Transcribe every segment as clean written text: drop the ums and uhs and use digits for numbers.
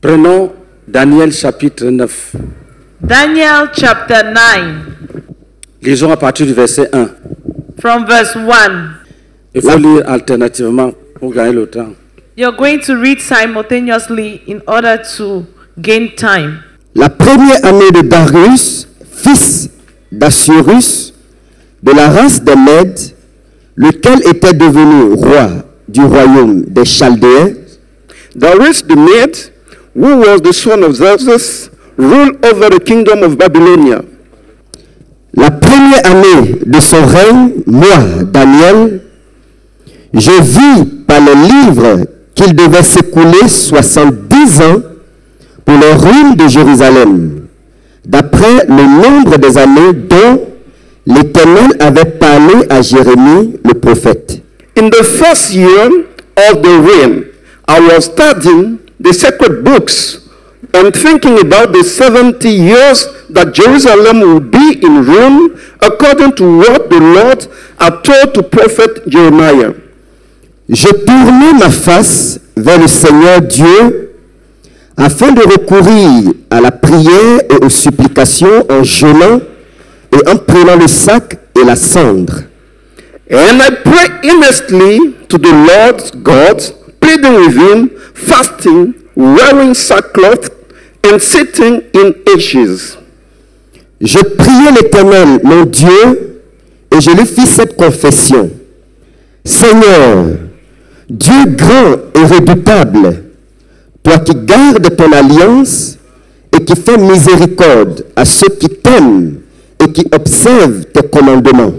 Prenons Daniel chapitre 9. Daniel chapter 9. Lisons à partir du verset 1. From verse 1. Il faut lire alternativement pour gagner le temps. You're going to read simultaneously in order to gain time. La première année de Darius, fils d'Assyrus, de la race des Mèdes, lequel était devenu roi du royaume des Chaldéens. Darius the Mede, who was the son of Xerxes, ruled over the kingdom of Babylonia. La première année de son règne, moi, Daniel, je vis par les livres qu'il devait s'écouler 70 ans pour les ruines de Jérusalem, d'après le nombre des années dont l'Éternel avait parlé à Jérémie le prophète. In the first year of the reign, I was studying the sacred books and thinking about the 70 years that Jerusalem would be in ruin, according to what the Lord had told to prophet Jeremiah. Je tournai ma face vers le Seigneur Dieu afin de recourir à la prière et aux supplications en jeûnant et en prenant le sac et la cendre. And I prayed earnestly to the Lord God, pleading with him, fasting, wearing sackcloth, and sitting in ashes. Je priai l'Éternel, mon Dieu, et je lui fis cette confession. Seigneur, Dieu grand et redoutable, toi qui gardes ton alliance et qui fais miséricorde à ceux qui t'aiment et qui observent tes commandements.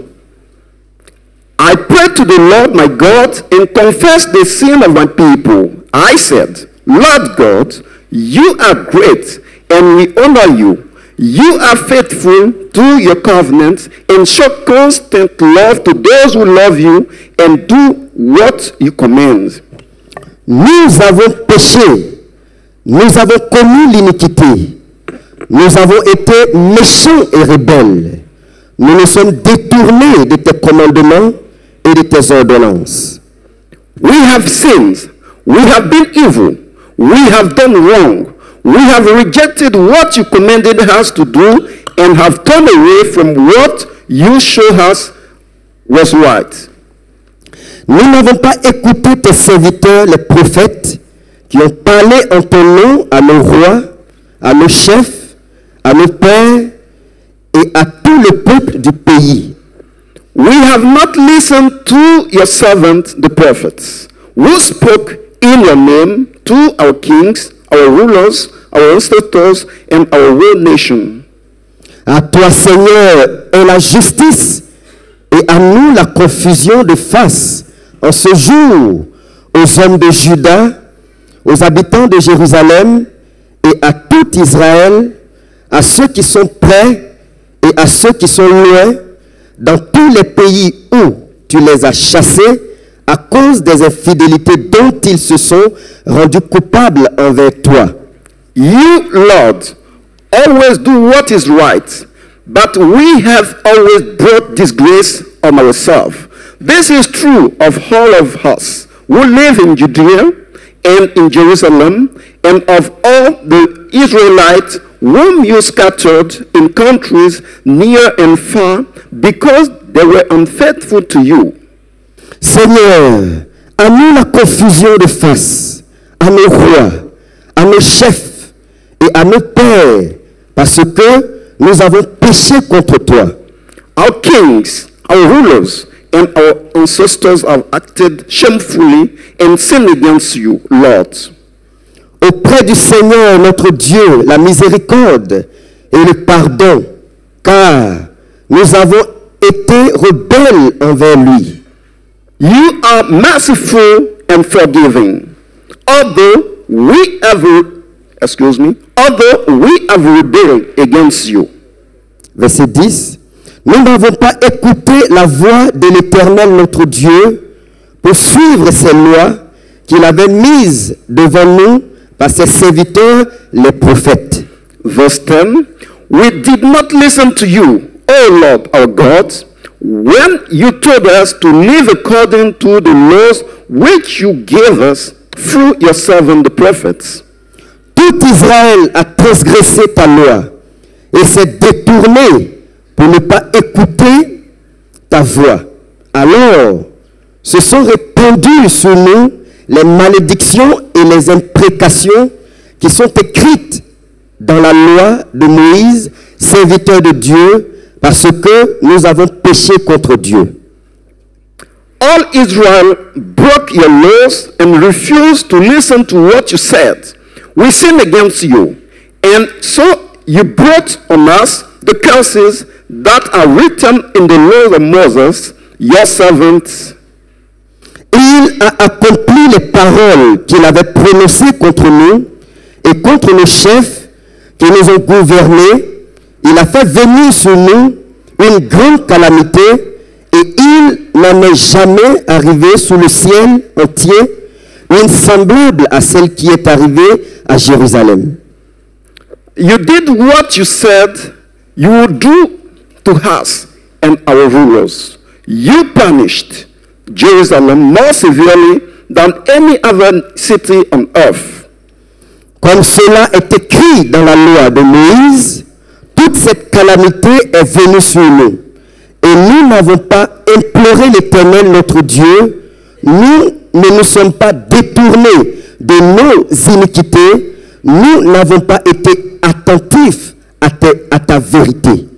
I prayed to the Lord my God and confessed the sin of my people. I said, Lord God, you are great and we honor you. You are faithful to your covenant and show constant love to those who love you and do what you command. Nous avons péché, nous avons commis l'iniquité, nous avons été méchants et rebelles. Nous nous sommes détournés de tes commandements et de tes ordonnances. We have sinned, we have been evil, we have done wrong, we have rejected what you commanded us to do and have turned away from what you showed us was right. Nous n'avons pas écouté tes serviteurs, les prophètes, qui ont parlé en ton nom à nos rois, à nos chefs, à nos pères et à tout le peuple du pays. We have not listened to your servants, the prophets, who spoke in your name to our kings, our rulers, our ancestors, and our whole nation. À toi, Seigneur, est la justice, et à nous la confusion de face en ce jour aux hommes de Juda, aux habitants de Jérusalem, et à tout Israël, à ceux qui sont près et à ceux qui sont loin, dans tous les pays où tu les as chassés à cause des infidélités dont ils se sont rendus coupables envers toi. You, Lord, always do what is right, but we have always brought disgrace on ourselves. This is true of all of us who live in Judea and in Jerusalem, and of all the Israelites whom you scattered in countries near and far, because they were unfaithful to you. Seigneur, à nous la confusion de face, à nos rois, à nos chefs et à nos pères, parce que nous avons péché contre toi. Our kings, our rulers, and our ancestors have acted shamefully and sinned against you, Lord. Auprès du Seigneur notre Dieu, la miséricorde et le pardon, car nous avons été rebelles envers lui. You are merciful and forgiving, although we have rebelled against you. Verset 10. Nous n'avons pas écouté la voix de l'Éternel notre Dieu pour suivre ses lois qu'il avait mises devant nous par ses serviteurs, les prophètes. Verse 10. We did not listen to you, O Lord our God, when you told us to live according to the laws which you gave us through your servant the prophets. tout Israël a transgressé ta loi et s'est détourné pour ne pas écouter ta voix. Alors, se sont répandues sur nous les malédictions et les imprécations qui sont écrites dans la loi de Moïse, serviteur de Dieu, parce que nous avons péché contre Dieu. All Israel broke your laws and refused to listen to what you said. We sinned against you, and so you brought on us the curses that are written in the law of Moses, your servant. Il a accompli les paroles qu'il avait prononcées contre nous et contre nos chefs qui nous ont gouvernés. Il a fait venir sur nous une grande calamité et il n'en est jamais arrivé sous le ciel entier, une semblable à celle qui est arrivée à Jérusalem. You did what you said you would do to us and our rulers. You punished Jerusalem more severely than any other city on earth. Comme cela est écrit dans la loi de Moïse, toute cette calamité est venue sur nous. Et nous n'avons pas imploré l'Éternel notre Dieu, nous ne nous sommes pas détournés de nos iniquités, nous n'avons pas été attentifs à ta vérité.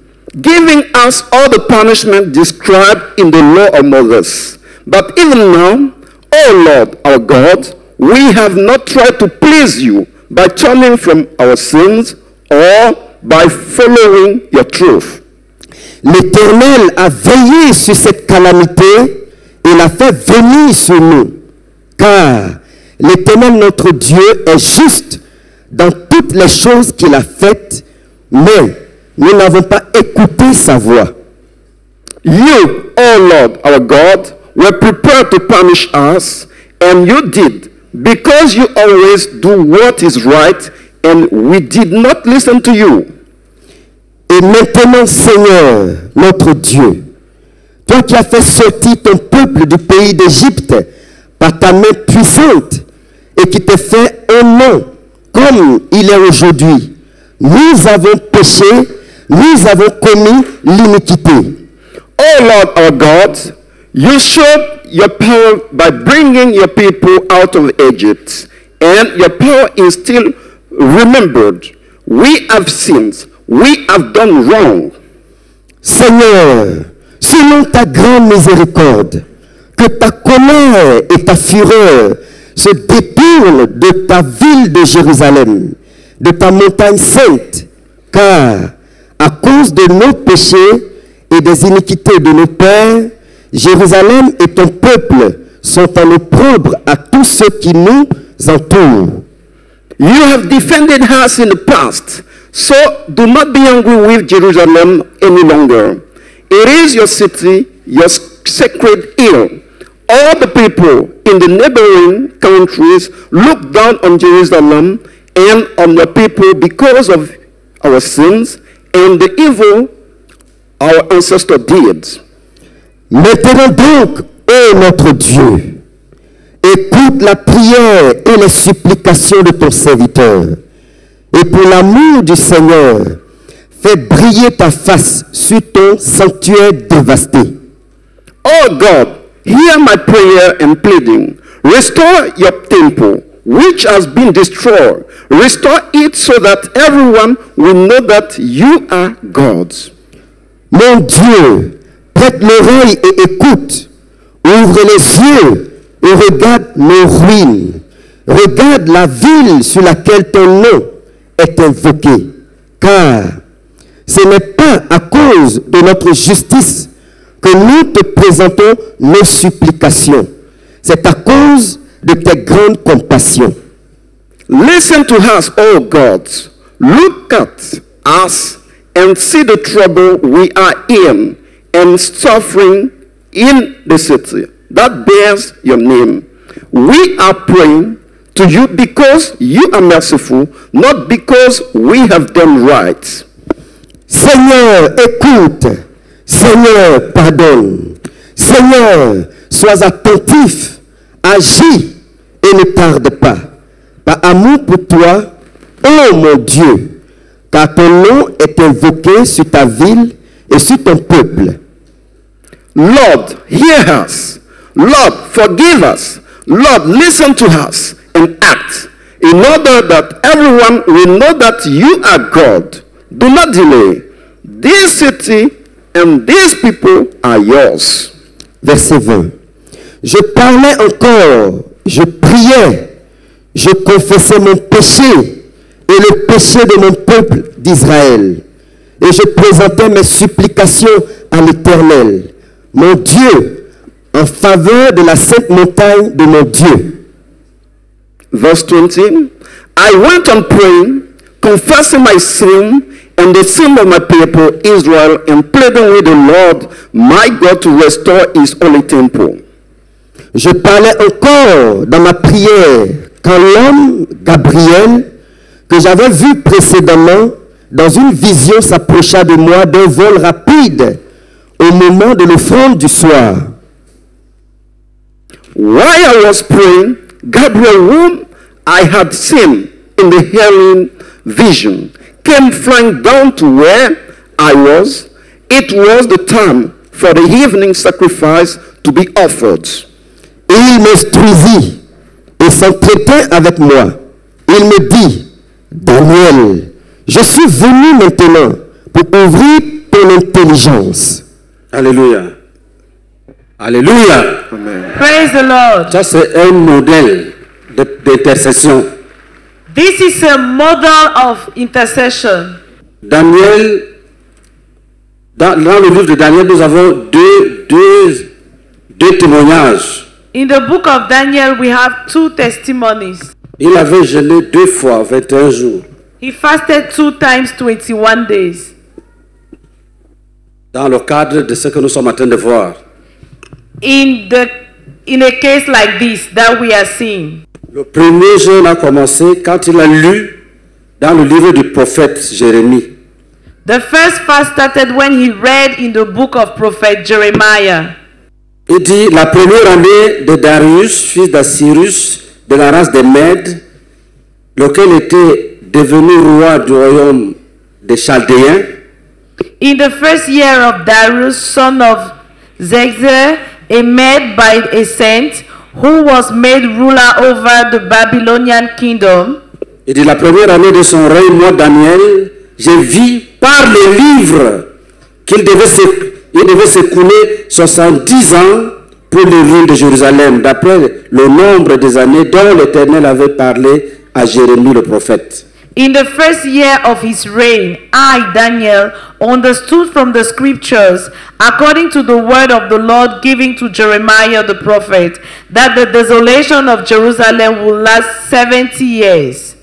Giving us all the punishment described in the law of Moses. But even now, O Lord, our God, we have not tried to please you by turning from our sins or by following your truth. L'Éternel a veillé sur cette calamité et l'a fait venir sur nous, car l'Éternel notre Dieu est juste dans toutes les choses qu'il a faites, mais nous n'avons pas écouté sa voix. You, O Lord, our God, were prepared to punish us, and you did, because you always do what is right, and we did not listen to you. Et maintenant, Seigneur, notre Dieu, toi qui as fait sortir ton peuple du pays d'Égypte par ta main puissante et qui te fait un nom comme il est aujourd'hui, nous avons péché, nous avons commis l'iniquité. Oh Lord, our God, you showed your power by bringing your people out of Egypt, and your power is still remembered. We have sinned. We have done wrong. Seigneur, selon ta grande miséricorde, que ta colère et ta fureur se détournent de ta ville de Jérusalem, de ta montagne sainte, car à cause de nos péchés et des iniquités de nos pères, Jérusalem et ton peuple sont en opprobre à tous ceux qui nous entourent. You have defended us in the past. So do not be angry with Jerusalem any longer. It is your city, your sacred hill. All the people in the neighboring countries look down on Jerusalem and on your people because of our sins and the evil our ancestors did. Maintenant donc, ô notre Dieu, écoute la prière et les supplications de ton serviteur. Et pour l'amour du Seigneur, fais briller ta face sur ton sanctuaire dévasté. Oh God, hear my prayer and pleading. Restore your temple, which has been destroyed. Restore it so that everyone will know that you are God. Mon Dieu, prête l'oreille et écoute. Ouvre les yeux et regarde nos ruines. Regarde la ville sur laquelle ton nom est invoqué, car ce n'est pas à cause de notre justice que nous te présentons nos supplications. C'est à cause de tes grandes compassions. Listen to us, O God. Look at us and see the trouble we are in and suffering in the city that bears your name. We are praying to you because you are merciful, not because we have done right. Seigneur, écoute. Seigneur, pardonne. Seigneur, sois attentif, agis et ne tarde pas. Par amour pour toi, Ô mon Dieu, car ton nom est invoqué sur ta ville et sur ton peuple. Lord, hear us. Lord, forgive us. Lord, listen to us and act, in order that everyone will know that you are God. Do not delay. This city and these people are yours. Verset 20. Je parlais encore, je priais, je confessais mon péché et le péché de mon peuple d'Israël. Et je présentais mes supplications à l'Éternel, mon Dieu, en faveur de la sainte montagne de mon Dieu. Verse 20. I went on praying, confessing my sin and the sin of my people Israel, and pleading with the Lord my God to restore his holy temple. Je parlais encore dans ma prière quand l'homme Gabriel, que j'avais vu précédemment dans une vision, s'approcha de moi d'un vol rapide au moment de l'offrande du soir. While I was praying, Gabriel, whom I had seen in the healing vision, came flying down to where I was. It was the time for the evening sacrifice to be offered. Et il m'instruisit et s'entretint avec moi. Il me dit, Daniel, je suis venu maintenant pour ouvrir ton intelligence. Alléluia. Alléluia. Amen. Praise the Lord. Ça, c'est un modèle d'intercession. This is a model of intercession. Daniel, dans le livre de Daniel, nous avons deux témoignages. In the book of Daniel, we have two testimonies. Il avait jeûné deux fois 21 jours. He fasted two times 21 days. Dans le cadre de ce que nous sommes en train de voir. In a case like this that we are seeing. Le premier jeûne a commencé quand il a lu dans le livre du prophète Jérémie. The first fast started when he read in the book of prophet Jeremiah. Il dit, la première année de Darius, fils de Cyrus, de la race des Mèdes, lequel était devenu roi du royaume des Chaldéens. In the first year of Darius, son of Xerxes, a Mède by a saint, who was made ruler over the Babylonian kingdom. Et de la première année de son règne, moi Daniel, j'ai vu par le livre qu'il devait s'écouler 70 ans pour le règne de Jérusalem, d'après le nombre des années dont l'Éternel avait parlé à Jérémie le prophète. In the first year of his reign, I, Daniel, understood from the scriptures, according to the word of the Lord giving to Jeremiah the prophet, that the desolation of Jerusalem will last 70 years.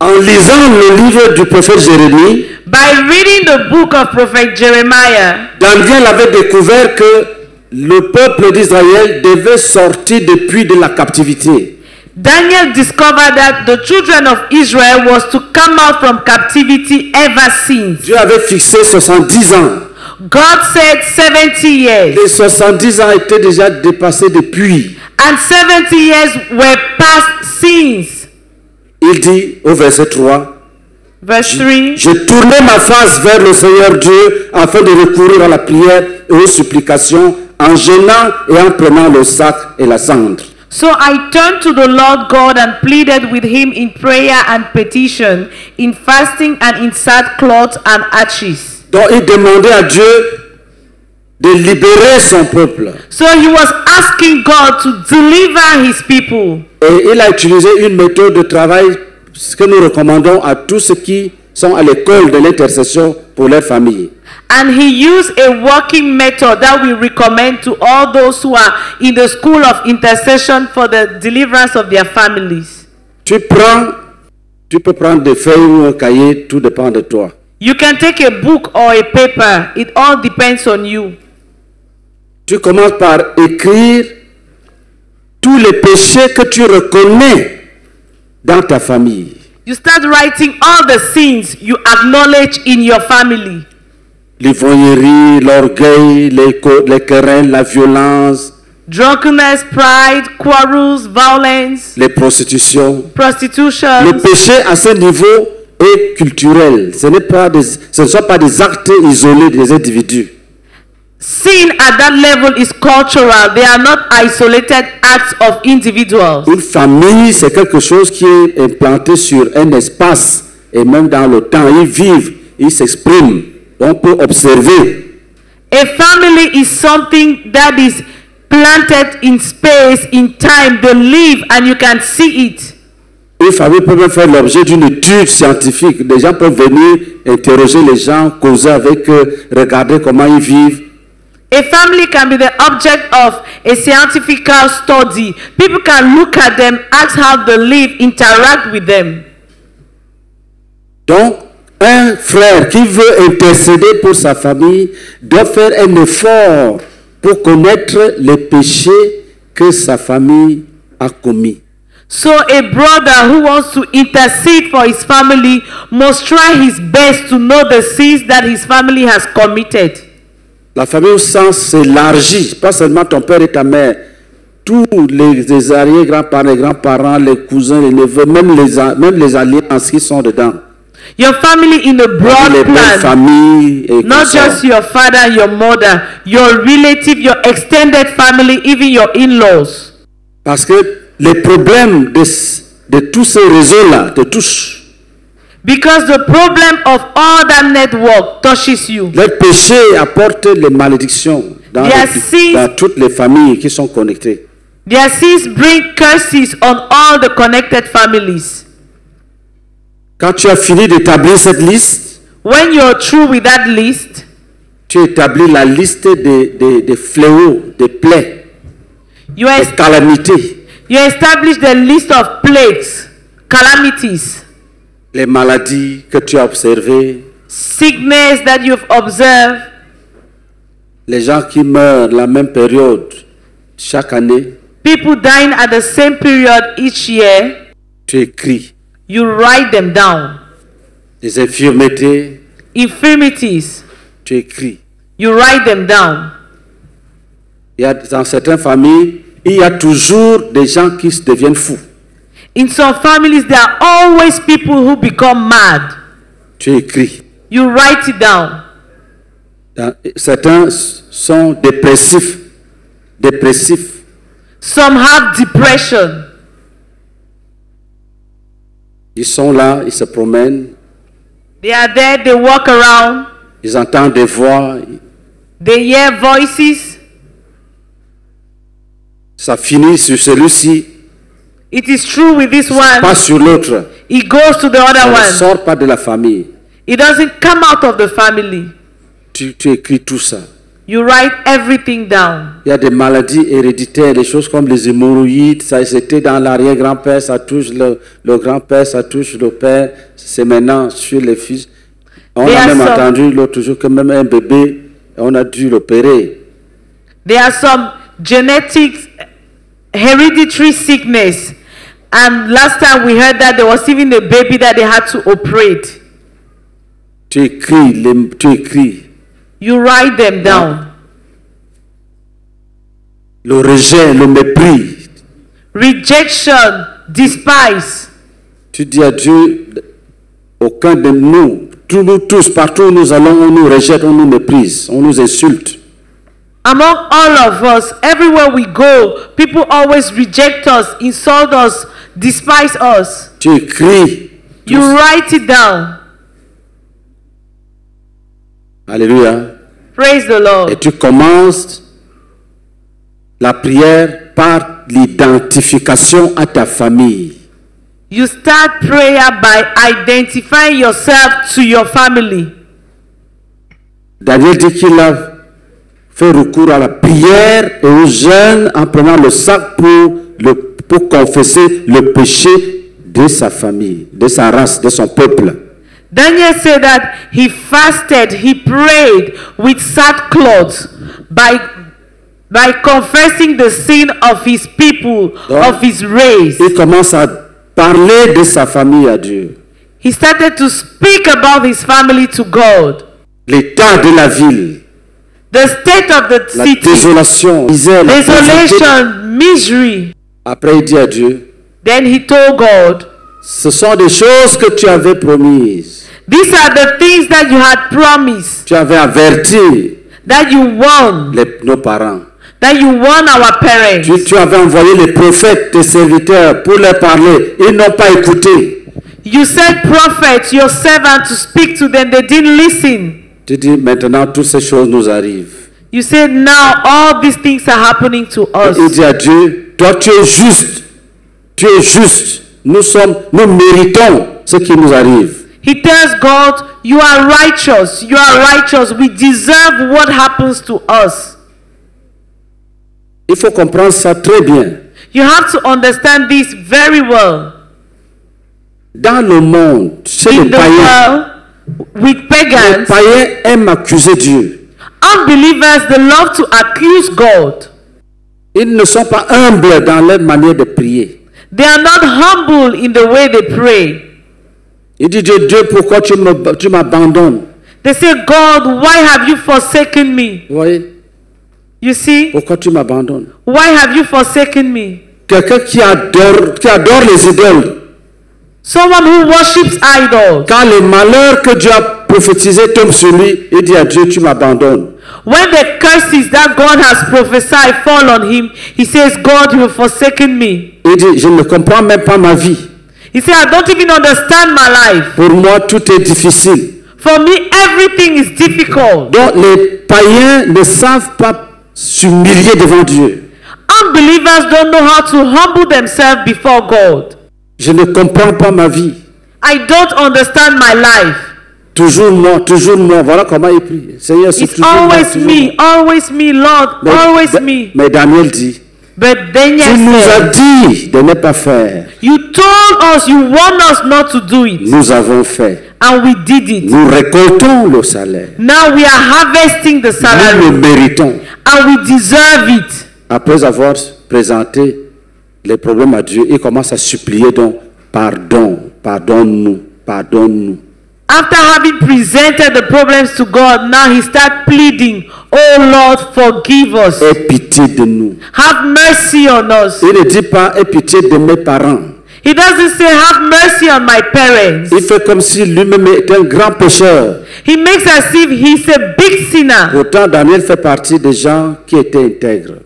En lisant le livre du prophète Jérémie, by reading the book of prophet Jeremiah, Daniel avait découvert que le peuple d'Israël devait sortir depuis de la captivité. Daniel discovered that the children of Israel was to come out from captivity ever since. Dieu avait fixé 70 ans. God said 70 years. Les 70 ans étaient déjà dépassés depuis. And 70 years were passed since. Il dit au verset 3. Verse 3. Je tournais ma face vers le Seigneur Dieu afin de recourir à la prière et aux supplications en jeûnant et en prenant le sac et la cendre. So I turned to the Lord God and pleaded with him in prayer and petition, in fasting and in sackcloth and ashes. Donc il demandait à Dieu de libérer son peuple. So he was asking God to deliver his people. Et il a utilisé une méthode de travail que nous recommandons à tous ceux qui sont à l'école de l'intercession pour leur famille. And he used a working method that we recommend to all those who are in the school of intercession for the deliverance of their families. Tu peux prendre des feuilles ou un cahier, tout dépend de toi. You can take a book or a paper, it all depends on you. Tu commences par écrire tous les péchés que tu reconnais dans ta famille. You start writing all the sins you acknowledge in your family. L'ivrognerie, l'orgueil, les querelles, la violence, drunkenness, pride, quarrels, violence, les prostitutions, le péché à ce niveau est culturel. Ce ne sont pas des actes isolés des individus. Sin at that level is cultural. They are not isolated acts of individuals. Une famille, c'est quelque chose qui est implanté sur un espace et même dans le temps. Ils vivent, ils s'expriment. On peut observer. A family is something that is planted in space, in time. They live and you can see it. Une famille peut même faire l'objet d'une étude scientifique. Les gens peuvent venir interroger les gens, causer avec eux, regarder comment ils vivent. A family can be the object of a scientific study. People can look at them, ask how they live, interact with them. Donc, un frère qui veut intercéder pour sa famille doit faire un effort pour connaître les péchés que sa famille a commis. So a brother who wants to intercede for his family must try his best to know the sins that his family has committed. La famille au sens s'élargit, pas seulement ton père et ta mère, tous les arrière-grands-parents, les grands-parents, les cousins, les neveux, même les alliances qui sont dedans. Your family in a broad les plan. Familles et not just your father and your mother, your relative, your extended family, even your in-laws. Parce que les problèmes de tous ces réseaux-là te touchent. Because the problem of all that network touches you. Le péché apporte les malédictions dans toutes les familles qui sont connectées. Their sins bring curses on all the connected families. Quand tu as fini d'établir cette liste, when you are through with that list, tu établis la liste des fléaux, des plaies, des calamités. You establish the list of plagues, calamities. Les maladies que tu as observées, sickness that you've observed, les gens qui meurent la même période chaque année, people dying at the same period each year, tu écris, you write them down, les infirmités, infirmities, tu écris, you write them down. Il y a, dans certaines familles, il y a toujours des gens qui se deviennent fous. In some families, there are always people who become mad. Tu écris. You write it down. Certains sont dépressifs. Dépressifs. Some have depression. Ils sont là, ils se promènent. They are there, they walk around. Ils entendent des voix. They hear voices. Ça finit sur celui-ci. It is true with this one. Pas sur l'autre. It goes to the other one. Ça ne sort pas de la famille. It doesn't come out of the family. Tu écris tout ça. You write everything down. Il y a des maladies héréditaires, des choses comme les hémorroïdes. Ça, c'était dans l'arrière-grand-père, ça touche le grand-père, ça touche le père. C'est maintenant sur les fils. On a même entendu l'autre jour que même un bébé, on a dû l'opérer. There are some genetics, hereditary sickness. And last time we heard that there was even a baby that they had to operate. Tu écris. You write them down. Le rejet, le mépris. Rejection, despise. Tu dis à Dieu, aucun de nous, tous, partout où nous allons, on nous rejette, on nous méprise, on nous insulte. Among all of us, everywhere we go, people always reject us, insult us, despise us. Tu écris. You write it down. Alléluia. Praise the Lord. Et tu commences la prière par l'identification à ta famille. You start prayer by identifying yourself to your family. Daniel dit qu'il a fait recours à la prière et aux jeûnes en prenant le sac pour confesser le péché de sa famille, de sa race, de son peuple. Daniel said that he fasted, he prayed with sackcloth by confessing the sin of his people, of his race. Il commence à parler de sa famille à Dieu. He started to speak about his family to God. L'état de la ville. The state of the city. La désolation, misère, desolation, misery. Après il dit à Dieu. Then he told God. Ce sont des choses que tu avais promises. These are the things that you had promised. Tu avais averti. That you warned. Nos parents. That you warned our parents. Tu avais envoyé les prophètes, tes serviteurs, pour leur parler. Ils n'ont pas écouté. You said prophets, your servants, to speak to them. They didn't listen. Tu dis maintenant toutes ces choses nous arrivent. You said now all these things are happening to us. Il dit à Dieu, toi tu es juste. Tu es juste. Nous méritons ce qui nous arrive. He tells God, you are righteous. You are righteous. We deserve what happens to us. Il faut comprendre ça très bien. You have to understand this very well. Dans le monde, chez les païens, with pagans, les païens aiment accuser Dieu. Unbelievers, they love to accuse God. Ils ne sont pas humbles dans leur manière de prier. They are not humble in the way they pray. Ils disent, Dieu, pourquoi tu m'abandonnes? They say, God, why have you forsaken me? Vous voyez? You see? Pourquoi tu m'abandonnes? Why have you forsaken me? Quelqu'un qui adore les idoles. Someone who worships idols. Quand les malheurs que Dieu a prophétisés tombent sur lui, il dit à Dieu, tu m'abandonnes. When the curses that God has prophesied fall on him, he says, God, you have forsaken me. Il dit, je ne comprends même pas ma vie. He said, I don't even understand my life. Pour moi, tout est difficile. For me, everything is difficult. Donc les païens ne savent pas s'humilier devant Dieu. Unbelievers don't know how to humble themselves before God. Je ne comprends pas ma vie. I don't understand my life. Toujours moi, voilà comment il prie. Seigneur, c'est toujours moi. It's always me, Lord, always me. Mais Daniel dit, tu nous as dit de ne pas faire. You told us, you warned us not to do it. Nous avons fait. And we did it. Nous récoltons le salaire. Now we are harvesting the salary. Nous le méritons. And we deserve it. Après avoir présenté les problèmes à Dieu, il commence à supplier donc pardon, pardonne-nous, pardonne-nous. After having presented the problems to God, now he starts pleading, oh Lord, forgive us. Aie pitié de nous. Have mercy on us. Il ne dit pas, aie pitié de mes parents. He doesn't say, have mercy on my parents. Il fait comme si lui-même était un grand pécheur. He makes as if he's a big sinner. Pourtant, Daniel fait partie des gens qui étaient intègres.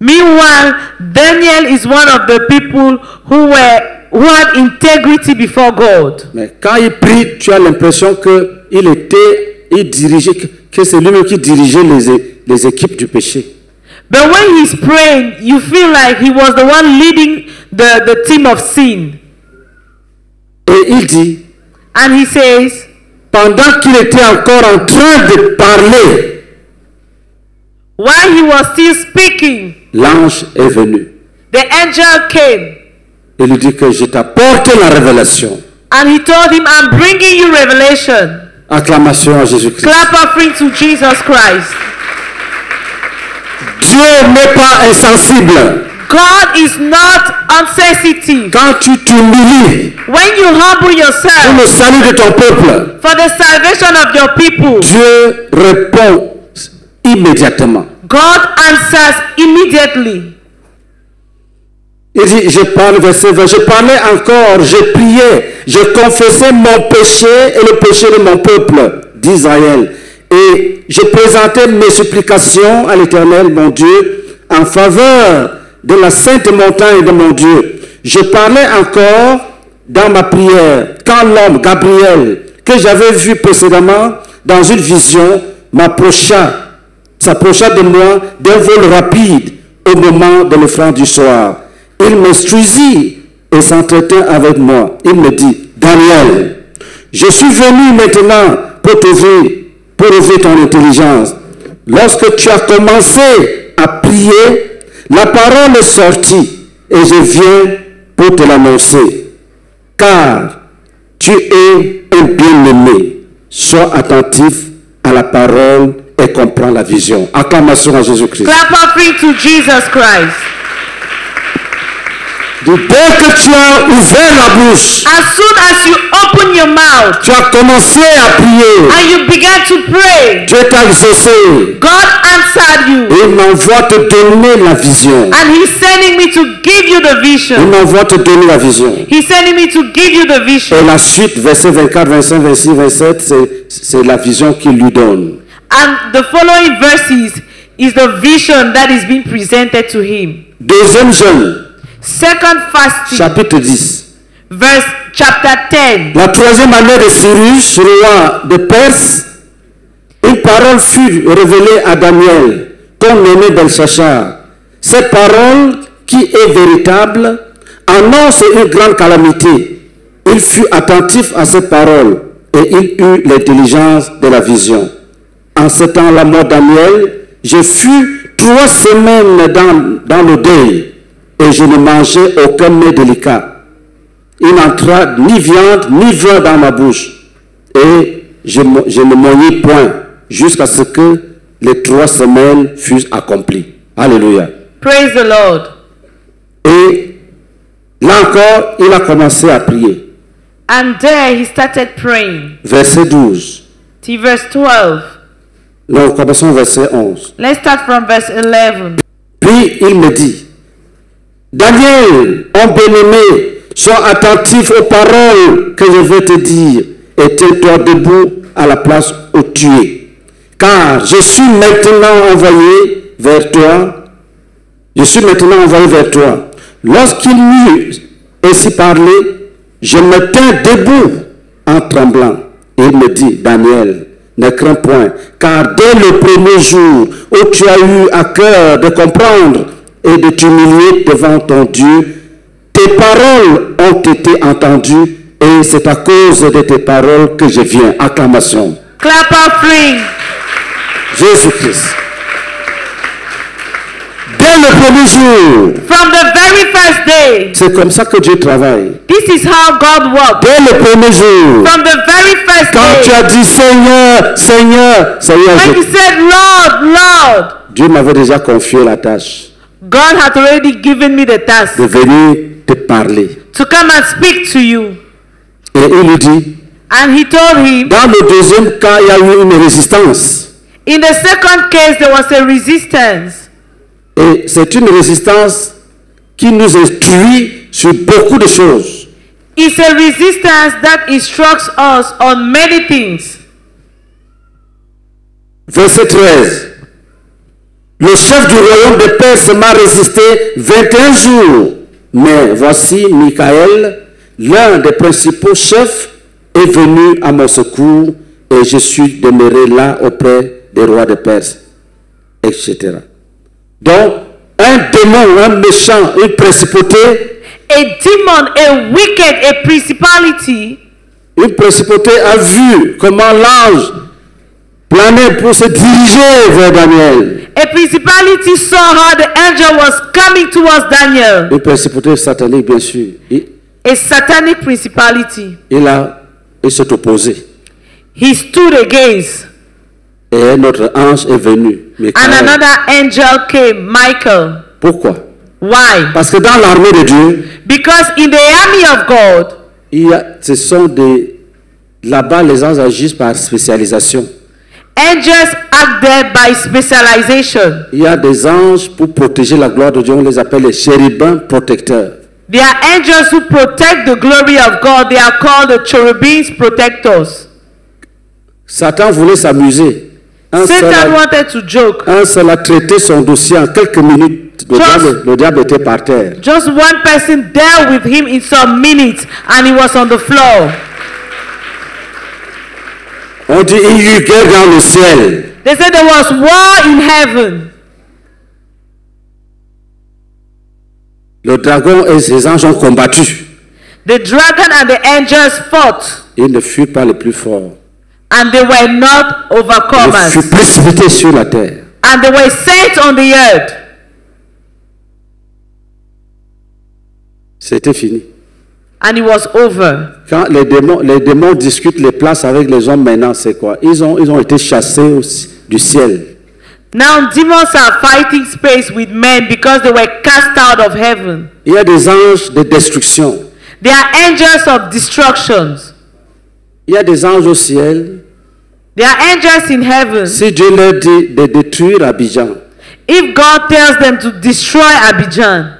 Meanwhile, Daniel is one of the people who had integrity before God. Mais quand il prie, tu as l'impression que il dirigeait, que c'est lui-même qui dirigeait les équipes du péché. But when he's praying, you feel like he was the one leading the team of sin. Et il dit, and he says, pendant qu'il était encore en train de parler, while he was still speaking, l'ange est venu. The angel came. Il lui dit que je t'apporte la révélation. And he told him, I'm bringing you revelation. Acclamation à Jésus-Christ. Clap offering to Jesus Christ. Dieu n'est pas insensible. God is not insensitive. Quand tu t'humilies, when you humble yourself, pour le salut de ton peuple, for the salvation of your people, Dieu répond immédiatement. God answers immediately. Il dit, je parle verset 20, je parlais encore, je priais, je confessais mon péché et le péché de mon peuple d'Israël. Et je présentais mes supplications à l'Éternel, mon Dieu, en faveur de la sainte montagne de mon Dieu. Je parlais encore dans ma prière, quand l'homme, Gabriel, que j'avais vu précédemment dans une vision, s'approcha de moi d'un vol rapide au moment de l'offrande du soir. Il m'instruisit et s'entretint avec moi. Il me dit, Daniel, je suis venu maintenant pour ouvrir ton intelligence. Lorsque tu as commencé à prier, la parole est sortie et je viens pour te l'annoncer. Car tu es un bien-aimé. Sois attentif à la parole et comprends la vision. Acclamation à Jésus-Christ. Clap up to Jesus Christ. Du dès que tu as ouvert la bouche, as soon as you open your mouth, tu as commencé à prier, and you began to pray, Dieu t'a exaucé. God answered you. Il m'envoie te donner la vision. And He's sending me to give you the vision. Il m'envoie te donner la vision. He's sending me to give you the vision. Et la suite, versets 24, 25, 26, 27, c'est la vision qu'il lui donne. And the following verses is the vision that is being presented to him. Deuxième jeûne. Second fasting. Chapitre 10. Verse chapter 10. La troisième année de Cyrus, roi de Perse, une parole fut révélée à Daniel, ton aîné Belschatsar. Cette parole, qui est véritable, annonce une grande calamité. Il fut attentif à cette parole et il eut l'intelligence de la vision. En ce temps-là, moi, Daniel, je fus 3 semaines dans le deuil. Et je ne mangeais aucun mets délicat. Il n'entra ni viande, ni vin dans ma bouche. Et je ne mangis point jusqu'à ce que les 3 semaines fussent accomplies. Alléluia. Praise the Lord. Et là encore, il a commencé à prier. And there he started praying. Verset 12. To verse 12. Nous commençons verset 11. Let's start from verse 11. Puis il me dit, Daniel, mon bien-aimé, sois attentif aux paroles que je vais te dire et tiens-toi debout à la place où tu es. Car je suis maintenant envoyé vers toi. Lorsqu'il m'eut ainsi parlé, je me tins debout en tremblant. Il me dit, Daniel, ne crains point, car dès le premier jour où tu as eu à cœur de comprendre et de t'humilier devant ton Dieu, tes paroles ont été entendues, et c'est à cause de tes paroles que je viens. Acclamation. Clap offering. Jésus-Christ. Dès le premier jour. From the very first day. C'est comme ça que Dieu travaille. This is how God works. Dès le premier jour. From the very first day. Quand tu as dit Seigneur, Seigneur, Seigneur. When you said Lord, Lord. Dieu m'avait déjà confié la tâche. God had already given me the task de venir te parler. To come and speak to you. Et il lui dit, and he told him, dans le deuxième cas, il y a eu une résistance. In the second case, there was a resistance. Et c'est une résistance qui nous instruit sur beaucoup de choses. It's a resistance that instructs us on many things. Verset 13. Le chef du royaume de Perse m'a résisté 21 jours. Mais voici Michael, l'un des principaux chefs, est venu à mon secours et je suis demeuré là auprès des rois de Perse, etc. Donc, un démon, un méchant, une principauté, a demon, a wicked, a principality, une principauté a vu comment l'ange planait pour se diriger vers Daniel. A principality saw how the angel was coming towards Daniel. Une principauté satanique, bien sûr. A satanic principality. Il s'est opposé. He stood against. Et un autre ange est venu. Michael. And another angel came, Michael. Pourquoi? Why? Parce que dans l'armée de Dieu. Because in the army of God. Là-bas, les anges agissent par spécialisation. Angels act there by specialization. Il y a des anges pour protéger la gloire de Dieu. On les appelle les chérubins protecteurs. They are angels who protect the glory of God. They are called the cherubims protectors. Satan voulait s'amuser. Satan wanted to joke. Un seul a traité son dossier en quelques minutes. Le diable était par terre. Just one person dealt with him in some minutes, and he was on the floor. On dit, il y eut guerre dans le ciel. They said there was war in heaven. Le dragon et ses anges ont combattu. The dragon and the angels fought. Ils ne furent pas les plus forts. And they were not overcomers. Ils furent précipités sur la terre. And they were sent on the earth. C'était fini. And it was over. Quand les démons discutent les places avec les hommes maintenant, c'est quoi? Ils ont été chassés du ciel. Now demons are fighting space with men because they were cast out of heaven. Il y a des anges de destruction. There are angels of destruction. Il y a des anges au ciel. There are angels in heaven. Si Dieu leur dit de détruire Abidjan. If God tells them to destroy Abidjan.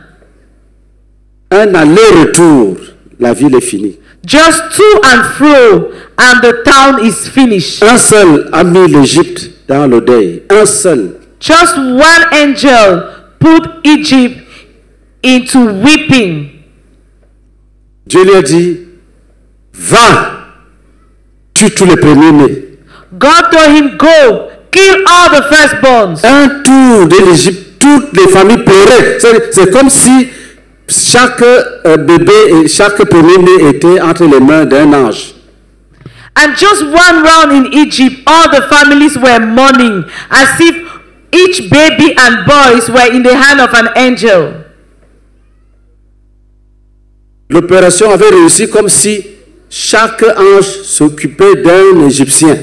Un aller-retour, la ville est finie. Just to and fro, and the town is finished. Un seul a mis l'Égypte dans le deuil. Un seul. Just one angel put Egypt into weeping. Dieu lui a dit, va, tue tous les premiers-nés. God told him, go, kill all the firstborns. Un tour de l'Égypte, toutes les familles pleuraient. C'est comme si chaque bébé et chaque premier-né était entre les mains d'un ange. And just one round in Egypt, all the families were mourning, as if each baby and boys were in the hand of an angel. L'opération avait réussi comme si chaque ange s'occupait d'un Égyptien.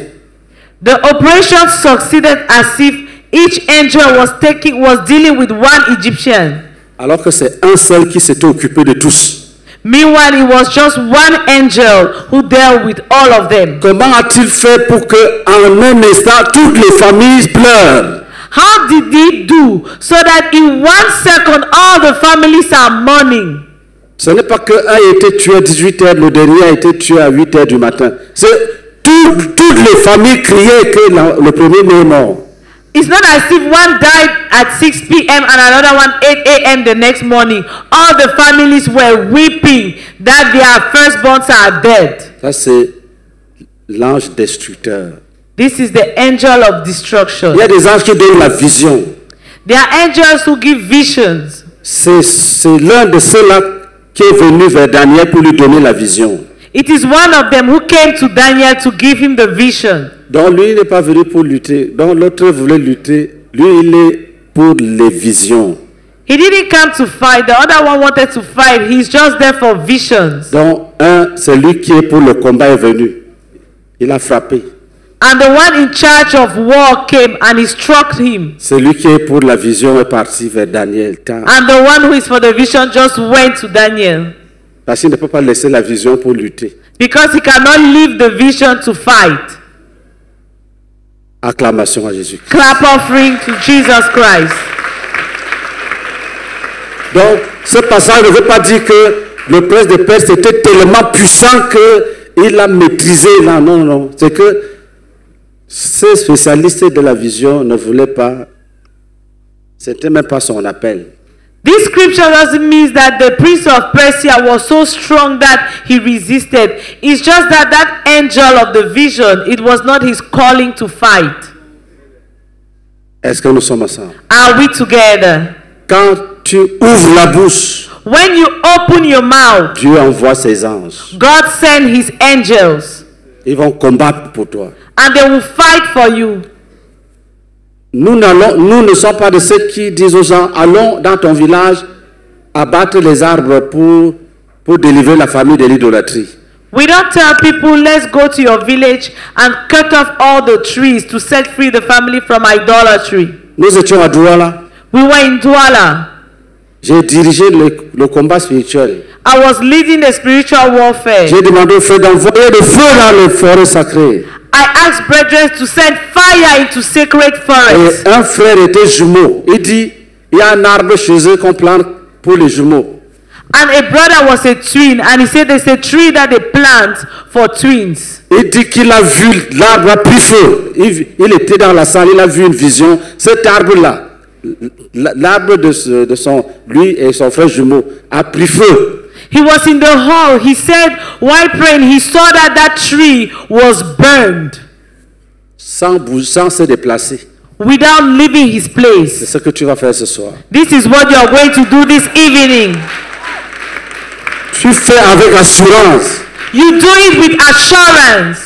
The operation succeeded as if each angel was dealing with one Egyptian. Alors que c'est un seul qui s'était occupé de tous. Meanwhile, it was just one angel who dealt with all of them. Comment a-t-il fait pour que en un instant toutes les familles pleurent? How did he do so that in 1 second all the families are mourning? Ce n'est pas que un était tué à 18h, le dernier a été tué à 8h du matin. Toutes les familles criaient que le premier est mort. It's not as if one died at 6 p.m. and another one 8 a.m. the next morning. All the families were weeping that their firstborns are dead. Ça c'est l'ange destructeur. This is the angel of destruction. Il y a des anges qui donnent la vision. There are angels who give visions. C'est l'un de ceux-là qui est venu vers Daniel pour lui donner la vision. It is one of them who came to Daniel to give him the vision. Donc lui, il n'est pas venu pour lutter. Donc l'autre voulait lutter. Lui, il est pour les visions. He didn't come to fight. The other one wanted to fight. He's just there for visions. Donc un, celui qui est pour le combat est venu. Il a frappé. And the one in charge of war came and he struck him. Celui qui est pour la vision est parti vers Daniel. And the one who is for the vision just went to Daniel. Parce qu'il ne peut pas laisser la vision pour lutter. Because he cannot leave the vision to fight. Acclamation à Jésus. Clap offering to Jesus Christ. Donc, ce passage ne veut pas dire que le prince de Perse était tellement puissant qu'il a maîtrisé. Non, non, non. C'est que ce spécialiste de la vision ne voulait pas. C'était même pas son appel. This scripture doesn't mean that the prince of Persia was so strong that he resisted. It's just that that angel of the vision, it was not his calling to fight. Est-ce que nous sommes ensemble? Are we together? Quand tu ouvres la bouche, when you open your mouth, Dieu envoie ses anges. God sends his angels. Ils vont combattre pour toi. And they will fight for you. Nous ne sommes pas de ceux qui disent aux gens, allons dans ton village abattre les arbres pour délivrer la famille de l'idolâtrie. We don't tell people, let's go to your village and cut off all the trees to set free the family from idolatry. Nous étions à Douala. We were in Douala. J'ai dirigé le combat spirituel. I was leading the spiritual warfare. J'ai demandé au frère d'envoyer le feu dans les forêts sacrées. I asked brethren to send fire into sacred forests. Et un frère était jumeau. Il dit, il y a un arbre chez eux qu'on plante pour les jumeaux. And a brother was a twin, and he said there's a tree that they plant for twins. Il dit qu'il a vu l'arbre a pris feu. Il était dans la salle, il a vu une vision. Cet arbre-là, l'arbre de son, lui et son frère jumeau, a pris feu. He was in the hall. He said, while praying, he saw that that tree was burned. Sans se déplacer. Without leaving his place. C'est ce que tu vas faire ce soir. This is what you are going to do this evening. Tu fais avec assurance. You do it with assurance.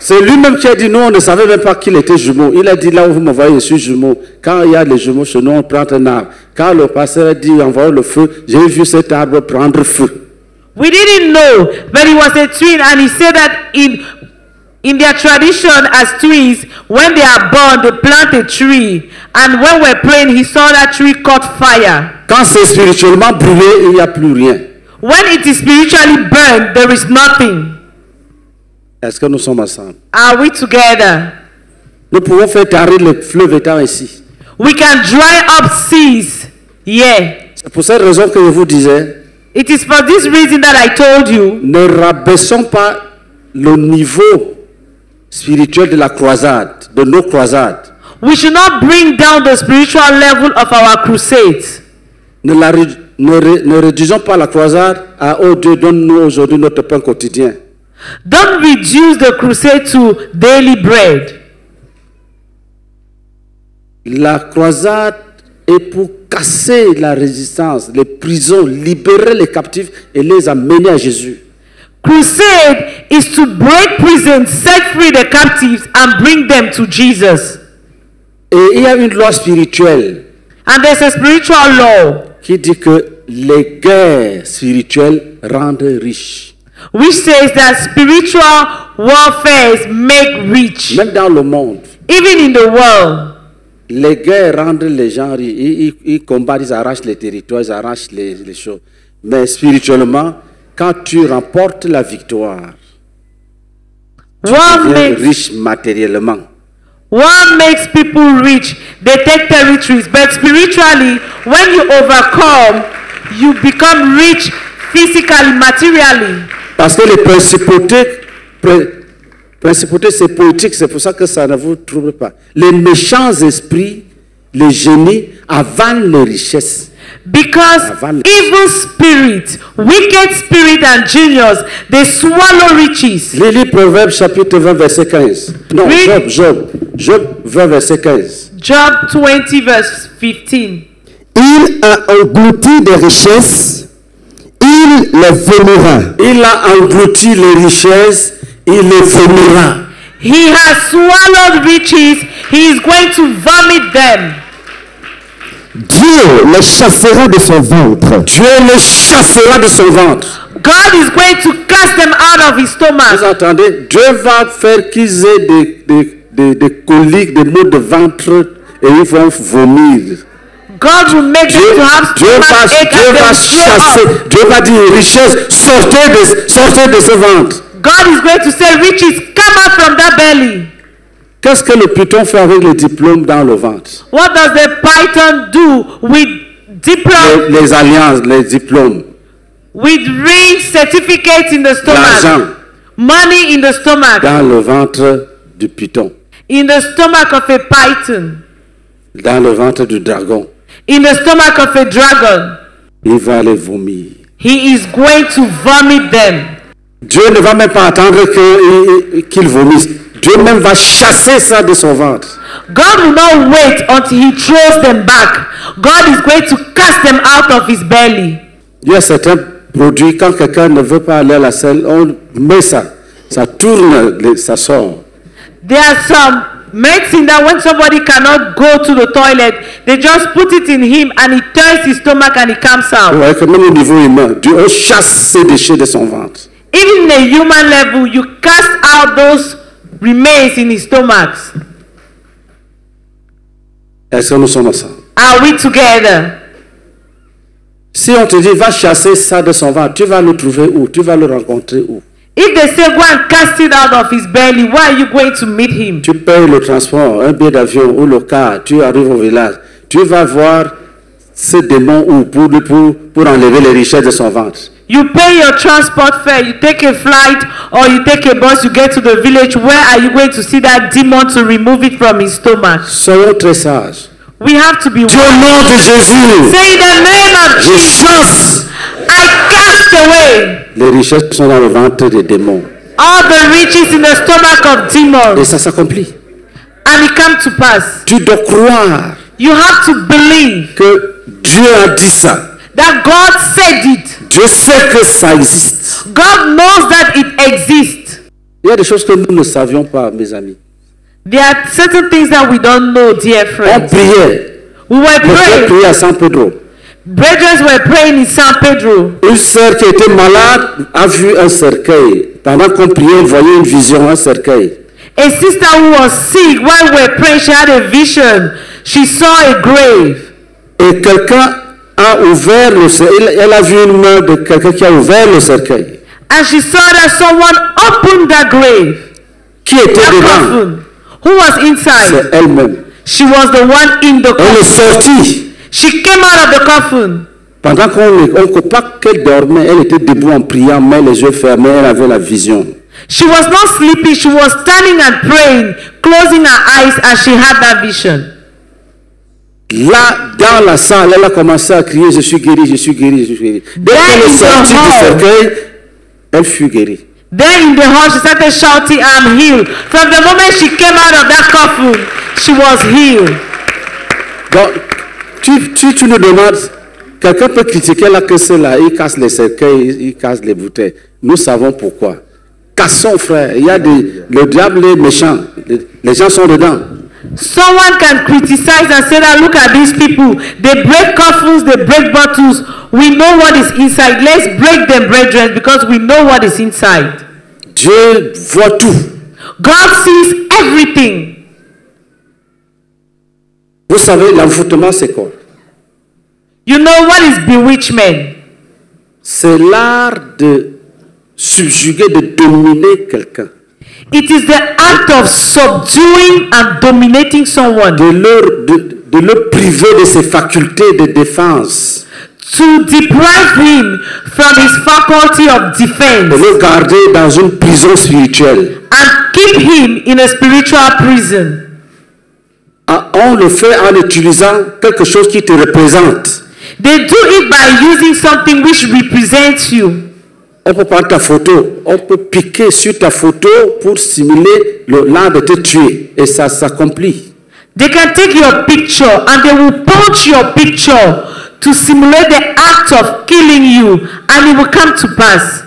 C'est lui-même qui a dit, nous on ne savait même pas qu'il était jumeau. Il a dit, là où vous me voyez, je suis jumeau. Quand il y a les jumeaux chez nous, on prend un arbre. Quand le pasteur a dit, envoie le feu, j'ai vu cet arbre prendre feu. We didn't know, but he was a twin and he said that in In their tradition as twins, when they are born, they plant a tree. And when we're praying, he saw that tree caught fire. Quand c'est spirituellement brûlé, il n'y a plus rien. When it is spiritually burned, there is nothing. Est-ce que nous sommes ensemble? Are we together? Nous pouvons faire tarir le fleuve étant ici. We can dry up seas. Yeah. C'est pour cette raison que je vous disais. It is for this reason that I told you. Ne rabaissons pas le niveau spirituel de la croisade, de nos croisades. We should not bring down the spiritual level of our crusades. Ne réduisons pas la croisade à oh Dieu donne-nous aujourd'hui notre pain quotidien. Don't reduce the crusade to daily bread. La croisade est pour casser la résistance, les prisons, libérer les captifs et les amener à Jésus. Crusade is to break prisons, set free the captives, and bring them to Jesus. Et il y a une loi spirituelle. And there's a spiritual law. Qui dit que les guerres spirituelles rendent riches. Which says that spiritual warfare make rich. Même dans le monde. Even in the world. Les guerres rendent les gens riches. Ils combattent, ils arrachent les territoires, ils arrachent les choses. Mais spirituellement, quand tu remportes la victoire, tu deviens riche matériellement. What makes people rich? They take territories. But spiritually, when you overcome, you become rich physically, materially. Parce que les principautés, c'est politique, c'est pour ça que ça ne vous trouble pas. Les méchants esprits, les génies, avalent les richesses. Because evil spirits, wicked spirit and genius, they swallow riches. Lisez Proverbe chapitre 20 verset 15. Non, Job 20 verset 15. Job 20 verse 15. Il a englouti des richesses, il les vomira. Il a englouti les richesses, il les vomira. He has swallowed riches, he is going to vomit them. Dieu les chassera de son ventre. Dieu les chassera de son ventre. God is going to cast them out of his stomach. Vous entendez? Dieu va faire qu'ils aient des coliques, des maux de ventre et ils vont vomir. God will make them to have stomach ache. Dieu va dire richesse, sortez de ce ventre. God is going to say riches, come out from that belly. Qu'est-ce que le python fait avec le diplôme dans le ventre? What does the python do with diplôme? Les alliances, les diplômes. With ring certificates in the stomach. L'argent. Money in the stomach. Dans le ventre du python. In the stomach of a python. Dans le ventre du dragon. In the stomach of a dragon. Il va les vomir. He is going to vomit them. Dieu ne va même pas attendre qu'ils vomissent. Dieu même va chasser ça de son ventre. God will not wait until he throws them back. God is going to cast them out of his belly. Il y a certains produits, quand quelqu'un ne veut pas aller à la selle, on met ça. Ça tourne, ça sort. There are some medicine that when somebody cannot go to the toilet, they just put it in him and it turns his stomach and it comes out. Ouais, comme au niveau humain, Dieu chasse ces déchets de son ventre. Even in the human level, you cast out those remains in his stomach. Est-ce que nous sommes ensemble? Are we together? Si on te dit va chasser ça de son ventre, tu vas le trouver où? Tu vas le rencontrer où? If they say go and cast it out of his belly, where are you going to meet him? Tu payes le transport, un billet d'avion ou le car, tu arrives au village, tu vas voir ce démon où pour enlever les richesses de son ventre. You pay your transport fare, you take a flight or you take a bus, you get to the village. Where are you going to see that demon to remove it from his stomach? Soyons très sages. We have to be wise. Au nom de Jésus. Say the name of Jesus. I cast away. Les richesses sont dans le ventre des démons. All the riches in the stomach of demons. Et ça s'accomplit. And it comes to pass. Tu dois croire. You have to believe. Que Dieu a dit ça. That God said it. Dieu sait que ça existe. God knows that it exists. Il y a des choses que nous ne savions pas, mes amis. There are certain things that we don't know, dear friends. On priait. We were praying. Priait à San Pedro. Brothers were praying in San Pedro. Une sœur qui était malade a vu un cercueil pendant qu'on priait, elle voyait une vision, un cercueil. A sister who was sick while we were praying, she had a vision. She saw a grave. Et quelqu'un a ouvert le cercueil. Elle a vu une main de quelqu'un qui a ouvert le cercueil. And she saw that someone opened the grave. Qui était dedans? Who was inside? C'est elle-même. She was the one in the coffin. Elle est sortie. She came out of the coffin. Pendant qu'on ne pas qu'elle dormait, elle était debout en priant, mais les yeux fermés, elle avait la vision. She was not sleeping. She was standing and praying, closing her eyes as she had that vision. Là, dans la salle, elle a commencé à crier, je suis guérie, je suis guérie, je suis guérie. Dès qu'elle est sortie du cercueil, elle fut guérie. Then in the hall, she started shouting, I'm healed. From the moment she came out of that coffin, she was healed. Donc, tu nous demandes, quelqu'un peut critiquer là que cela, il casse les cercueils, il casse les bouteilles. Nous savons pourquoi. Cassons, frère. Il y a le diable est méchant. Les gens sont dedans. Someone can criticize and say that look at these people. They break coffins, they break bottles. We know what is inside. Let's break them, brethren, because we know what is inside. Dieu voit tout. God sees everything. Vous savez, l'envoûtement, c'est quoi? You know what is bewitchment? C'est l'art de subjuguer, de dominer quelqu'un. It is the act of subduing and dominating someone. De le priver de ses facultés de défense. To deprive him from his faculty of defense. De le garder dans une prison spirituelle. And keep him in a spiritual prison. Ah, on le fait en utilisant quelque chose qui te représente. They do it by using something which represents you. On peut prendre ta photo, on peut piquer sur ta photo pour simuler l'art de te tuer. Et ça s'accomplit. They can take your picture and they will punch your picture to simulate the act of killing you, and it will come to pass.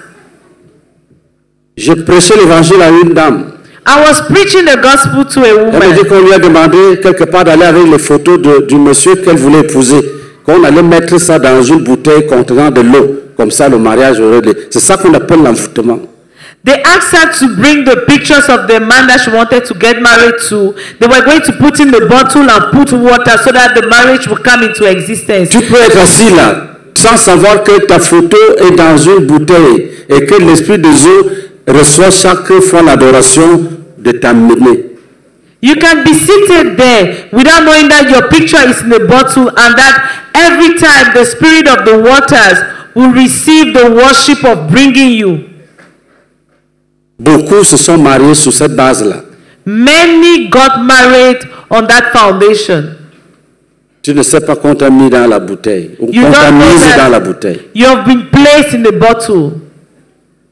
J'ai prêché l'évangile à une dame. I was preaching the gospel to a woman. Elle m'a dit qu'on lui a demandé quelque part d'aller avec les photos du monsieur qu'elle voulait épouser, qu'on allait mettre ça dans une bouteille contenant de l'eau, comme ça le mariage aurait lieu. C'est ça qu'on appelle l'envoûtement. They asked her to bring the pictures of the man that she wanted to get married to. They were going to put in the bottle and put water so that the marriage would come into existence. Tu peux être assis là sans savoir que ta photo est dans une bouteille et que l'esprit des eaux reçoit chaque fois l'adoration de ta monnaie. You can be seated there without knowing that your picture is in a bottle and that every time the spirit of the waters will receive the worship of bringing you. Beaucoup se sont mariés sur cette base-là. Many got married on that foundation. Tu ne sais pas qu'on t'a mis dans la bouteille ou qu'on t'a mis dans la bouteille. You have been placed in a bottle.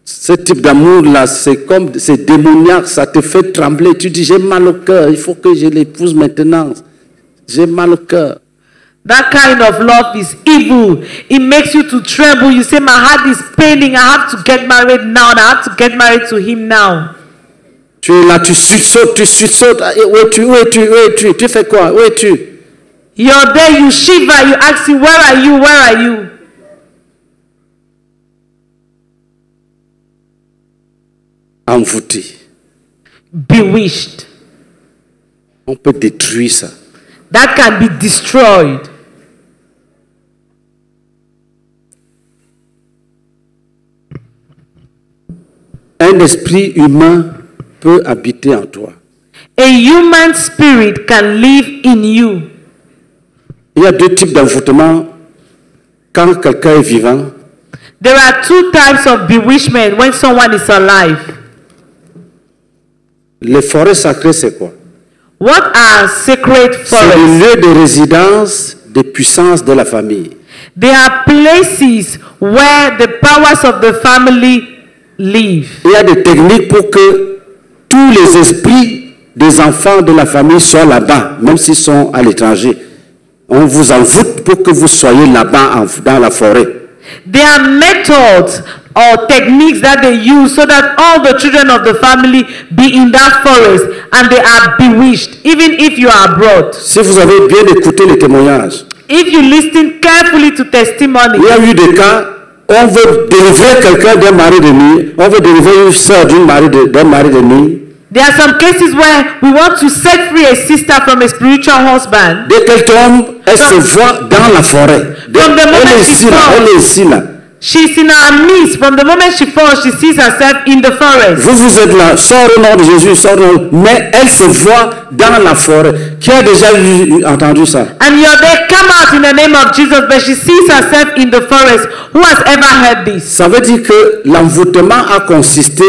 Ce type d'amour-là, c'est comme, c'est démoniaque, ça te fait trembler. Tu dis, j'ai mal au cœur, il faut que je l'épouse maintenant. J'ai mal au cœur. That kind of love is evil. It makes you to tremble. You say, my heart is paining, I have to get married now, and I have to get married to him now. Tu es là, tu sursautes. Où es-tu? Tu fais quoi? Où es-tu? You're there, you shiver, you ask him, where are you? Envoûté. Bewitched. On peut détruire ça. That can be destroyed. Un esprit humain peut habiter en toi. A human spirit can live in you. Il y a deux types d'envoûtement quand quelqu'un est vivant. There are two types of bewitchment when someone is alive. Les forêts sacrées, c'est quoi? What are sacred forests? C'est le lieu de résidence des puissances de la famille. They are places where the powers of the family live. Il y a des techniques pour que tous les esprits des enfants de la famille soient là-bas, même s'ils sont à l'étranger. On vous envoûte pour que vous soyez là-bas dans la forêt. There are methods or techniques that they use so that all the children of the family be in that forest and they are bewitched, even if you are abroad. Si vous avez bien écouté les témoignages, if you listen carefully to testimony, il y a eu des cas on veut délivrer quelqu'un d'un mari d'ennemi, on veut délivrer une soeur d'un mari d'ennemi. There are some cases where we want to set free a sister from a spiritual husband. Dès qu'elle tombe, elle se voit dans la forêt. From the moment she falls, she's in our midst. From the moment she falls, she sees herself in the forest. Vous êtes là, sort au nom de Jésus, sort au nom. Mais elle se voit dans la forêt. Qui a déjà entendu ça? And you're there, come out in the name of Jesus, but she sees herself in the forest. Who has ever heard this? Ça veut dire que l'envoûtement a consisté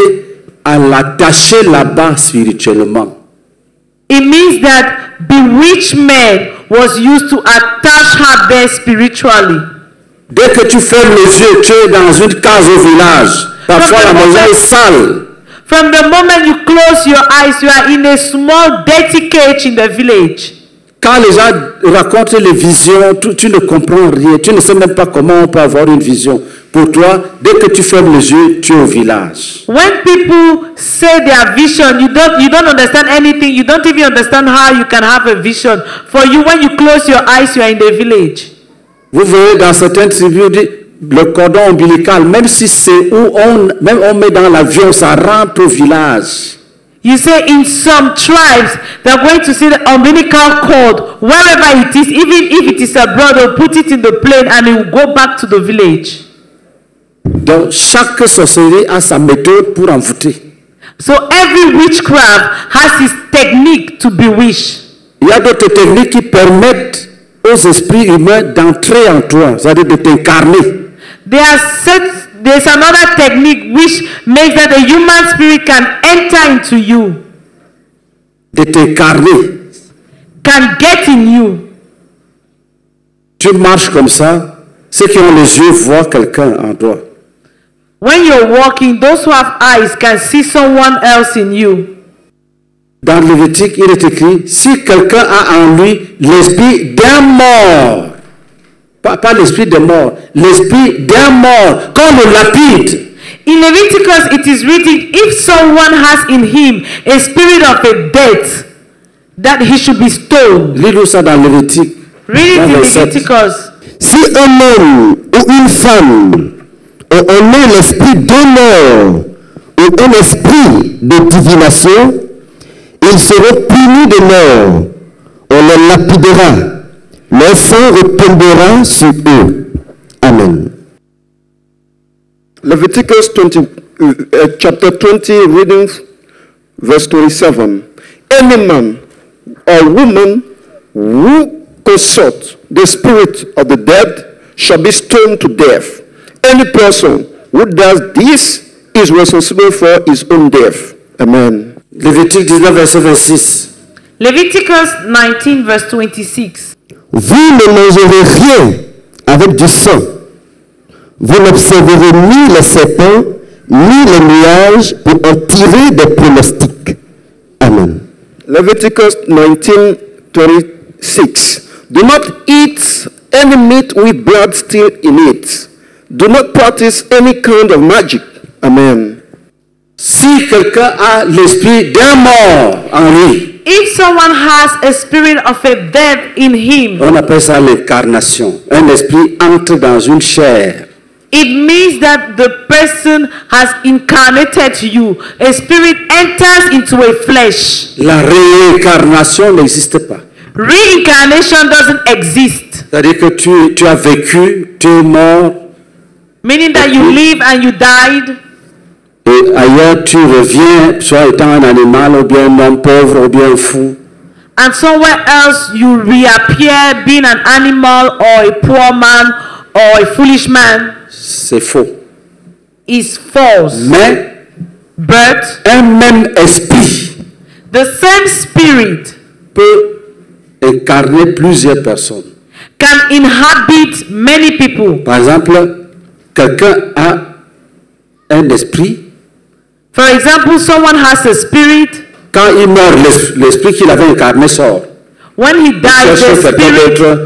à l'attacher là-bas spirituellement. It means that bewitchment was used to attach her there spiritually. Dès que tu fermes les yeux, tu es dans une case au village. Parfois la maison est sale. From the moment you close your eyes, you are in a small dirty cage in the village. Quand les gens racontent les visions, tu ne comprends rien. Tu ne sais même pas comment on peut avoir une vision. Pour toi, dès que tu fermes les yeux, tu es au village. When people say their vision, you don't understand anything. You don't even understand how you can have a vision. For you, when you close your eyes, you are in the village. Vous voyez dans certaines tribus le cordon ombilical, même si c'est où on met dans l'avion, ça rentre au village. You say in some tribes they're going to see the umbilical cord wherever it is, even if it is abroad, they'll put it in the plane and it will go back to the village. Donc chaque sorcellerie a sa méthode pour envoûter. So every witchcraft has its technique to bewitch. Il y a d'autres techniques qui permettent aux esprits humains d'entrer en toi, c'est-à-dire de t'incarner. There's another technique which makes that the human spirit can enter into you. De t'incarner. Can get in you. Tu marches comme ça, ceux qui ont les yeux voient quelqu'un en toi. When you're walking, those who have eyes can see someone else in you. Dans le Lévitique, il est écrit, si quelqu'un a en lui l'esprit d'un mort, pas l'esprit de mort, l'esprit d'un mort, comme le lapide. In Leviticus, it is written, if someone has in him a spirit of a death, that he should be stoned. Lis-le ça dans Lévitique. Read it in Leviticus. Si un homme ou une femme en est l'esprit de mort ou un esprit de divination, ils seront punis de mort, on les lapidera, leur sang retombera sur eux. Amen. Leviticus 20, chapter 20, reading verse 27. Any man or woman who consults the spirit of the dead shall be stoned to death. Any person who does this is responsible for his own death. Amen. Lévitique 19, verset 26. Leviticus 19, verset 26. Vous ne mangerez rien avec du sang. Vous n'observerez ni les serpents, ni les nuages pour en tirer des pronostics. Amen. Leviticus 19, 26. Do not eat any meat with blood still in it. Do not practice any kind of magic. Amen. Si quelqu'un a l'esprit d'un mort en lui, if someone has a spirit of a death in him, on appelle ça l'incarnation. Un esprit entre dans une chair. It means that the person has incarnated you. A spirit enters into a flesh. La réincarnation n'existe pas. Reincarnation doesn't exist. C'est-à-dire que tu as vécu, tu es mort. Meaning that you live and you died. Et ailleurs, tu reviens, soit étant un animal, ou bien un homme pauvre, ou bien un fou. And somewhere else, you reappear being an animal, or a poor man, or a foolish man. C'est faux. It's false. Mais, un même esprit, the same spirit, peut incarner plusieurs personnes. Can inhabit many people. Par exemple, quelqu'un a un esprit. For example, someone has a spirit. Quand il meurt, l'esprit qu'il avait incarné sort. When he dies, the spirit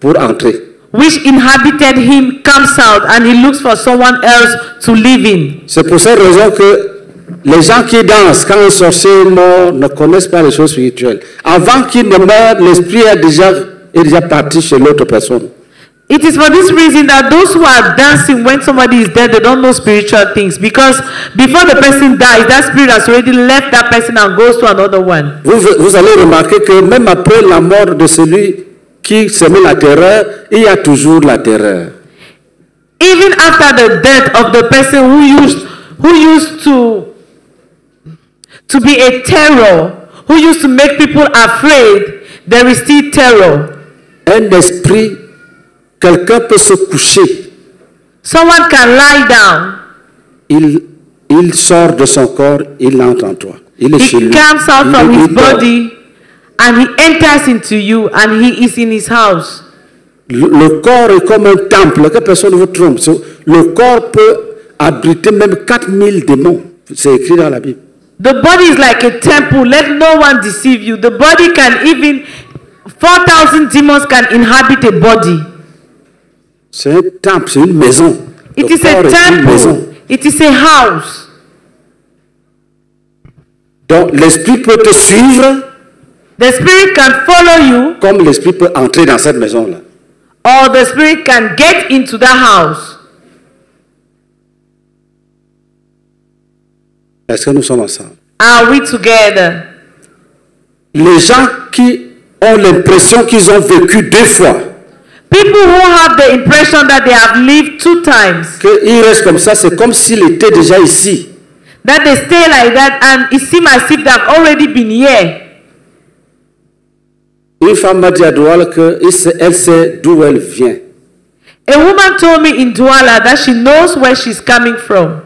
pour entrer. Which inhabited him comes out and he looks for someone else to live in. C'est pour cette raison que les gens qui dansent quand un sorcier mort ne connaissent pas les choses spirituelles. Avant qu'il ne meure, l'esprit est déjà parti chez l'autre personne. It is for this reason that those who are dancing when somebody is dead, they don't know spiritual things. Because before the person dies, that spirit has already left that person and goes to another one. Vous allez remarquer que même après la mort de celui qui semait la terreur, il y a toujours la terreur. Even after the death of the person who used to be a terror, who used to make people afraid, there is still terror. Un esprit, quelqu'un peut se coucher. Someone can lie down. Il sort de son corps, il entre en toi. Il est chez lui. He comes out from his body and he enters into you and he is in his house. Le corps est comme un temple, que personne ne vous trompe. Le corps peut abriter même 4000 démons. C'est écrit dans la Bible. The body is like a temple. Let no one deceive you. The body can even 4,000 demons can inhabit a body. C'est un temple, c'est une maison. It is a temple. It is a house. Donc l'esprit peut te suivre. The spirit can follow you. Comme l'esprit peut entrer dans cette maison là. Or the spirit can get into the house. Est-ce que nous sommes ensemble? Are we together? Les gens qui ont l'impression qu'ils ont vécu deux fois. People who have the impression that they have lived two times. Qu'ils restent comme ça, c'est comme s'ils étaient déjà ici. That they stay like that and it seems as if they have already been here. Une femme m'a dit à Douala qu'elle sait d'où elle vient. A woman told me in Douala that she knows where she's coming from.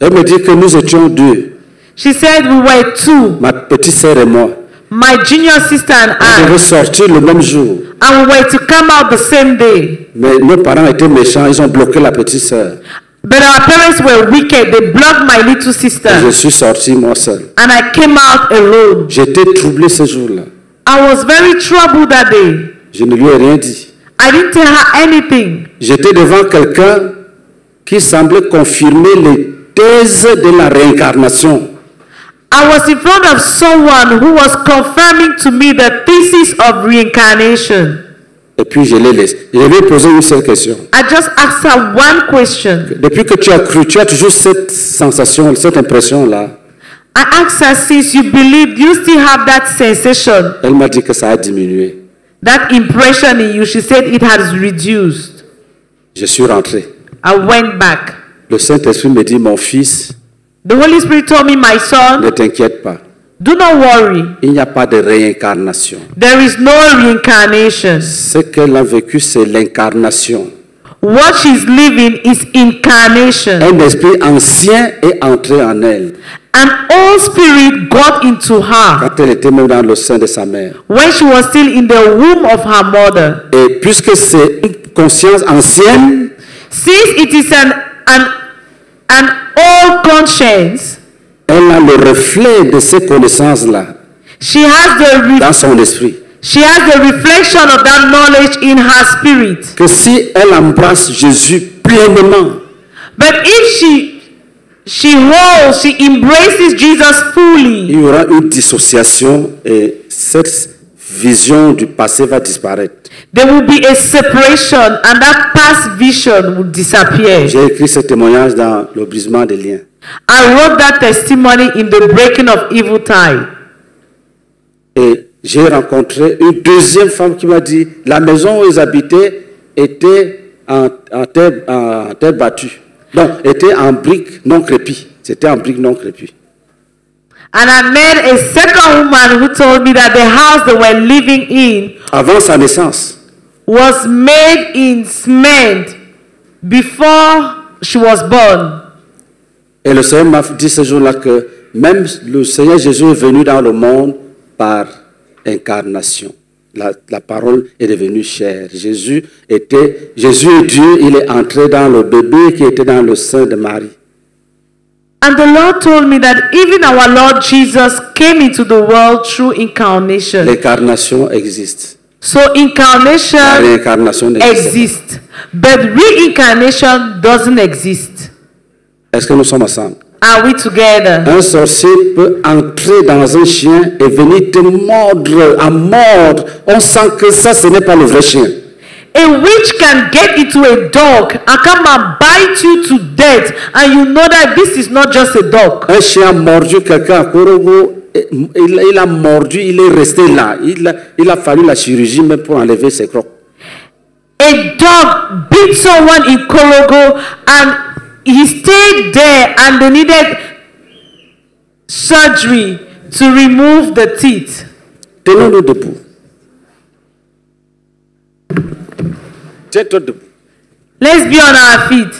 Elle me dit que nous étions deux. She said we were two. Ma petite sœur et moi. My junior sister and I. On devait sortir le même jour. And we were to come out the same day. Mais nos parents étaient méchants, ils ont bloqué la petite sœur. But our parents were wicked. They blocked my little sister. Et je suis sorti moi seul. And I came out alone. J'étais troublé ce jour-là. I was very troubled that day. Je ne lui ai rien dit. I didn't tell her anything. J'étais devant quelqu'un qui semblait confirmer les thèses de la réincarnation. I was in front of someone who was confirming to me the thesis of reincarnation. Et puis je l'ai laissé. Je lui ai posé une seule question. I just asked her one question. Depuis que tu as cru, tu as toujours cette sensation, cette impression-là. I asked her, since you believe, do you still have that sensation? Elle m'a dit que ça a diminué. That impression in you, she said it has reduced. Je suis rentré. I went back. Le Saint-Esprit me dit, mon fils, the Holy Spirit told me, my son, ne t'inquiète pas. Do not worry. Il n'y a pas de réincarnation. There is no reincarnation. Ce qu'elle a vécu, c'est l'incarnation. What she's living is incarnation. Un esprit ancien est entré en elle. An old spirit got into her. Quand elle était même dans le sein de sa mère. When she was still in the womb of her mother. Et puisque c'est une conscience ancienne, since it is an old conscience, elle a le reflet de ces connaissances là. She has the dans son esprit. She has the reflection of that knowledge in her spirit. Que si elle embrasse Jésus pleinement. But if she embraces Jesus fully. Il y aura une dissociation et cette vision du passé va disparaître. There will be a separation and that past vision will disappear. J'ai écrit ce témoignage dans le brisement des liens. I wrote that testimony in the breaking of evil ties. Et j'ai rencontré une deuxième femme qui m'a dit la maison où ils habitaient était en terre battue. Donc, était en briques non crépies. C'était en briques non crépies. And I met a second woman who told me that the house they were living in, avant sa naissance, was made in cement before she was born. Et le Seigneur m'a dit ce jour-là que même le Seigneur Jésus est venu dans le monde par incarnation. La parole est devenue chère. Jésus est Dieu, il est entré dans le bébé qui était dans le sein de Marie. And the Lord told me that even our Lord Jesus came into the world through incarnation. L'incarnation existe. So incarnation exists, but reincarnation doesn't exist. Est-ce que nous sommes ensemble? Are we together? Un sorcier peut entrer dans un chien et venir te mordre, à mordre. On sent que ça, ce n'est pas le vrai chien. A witch can get into a dog and come and bite you to death, and you know that this is not just a dog. Un chien a mordu quelqu'un à Korogo, il a mordu, il est resté là. Il a fallu la chirurgie même pour enlever ses crocs. A dog beat someone in Korogo and he stayed there, and they needed surgery to remove the teeth. Tenons-nous debout. Tiens-toi debout. Let's be on our feet.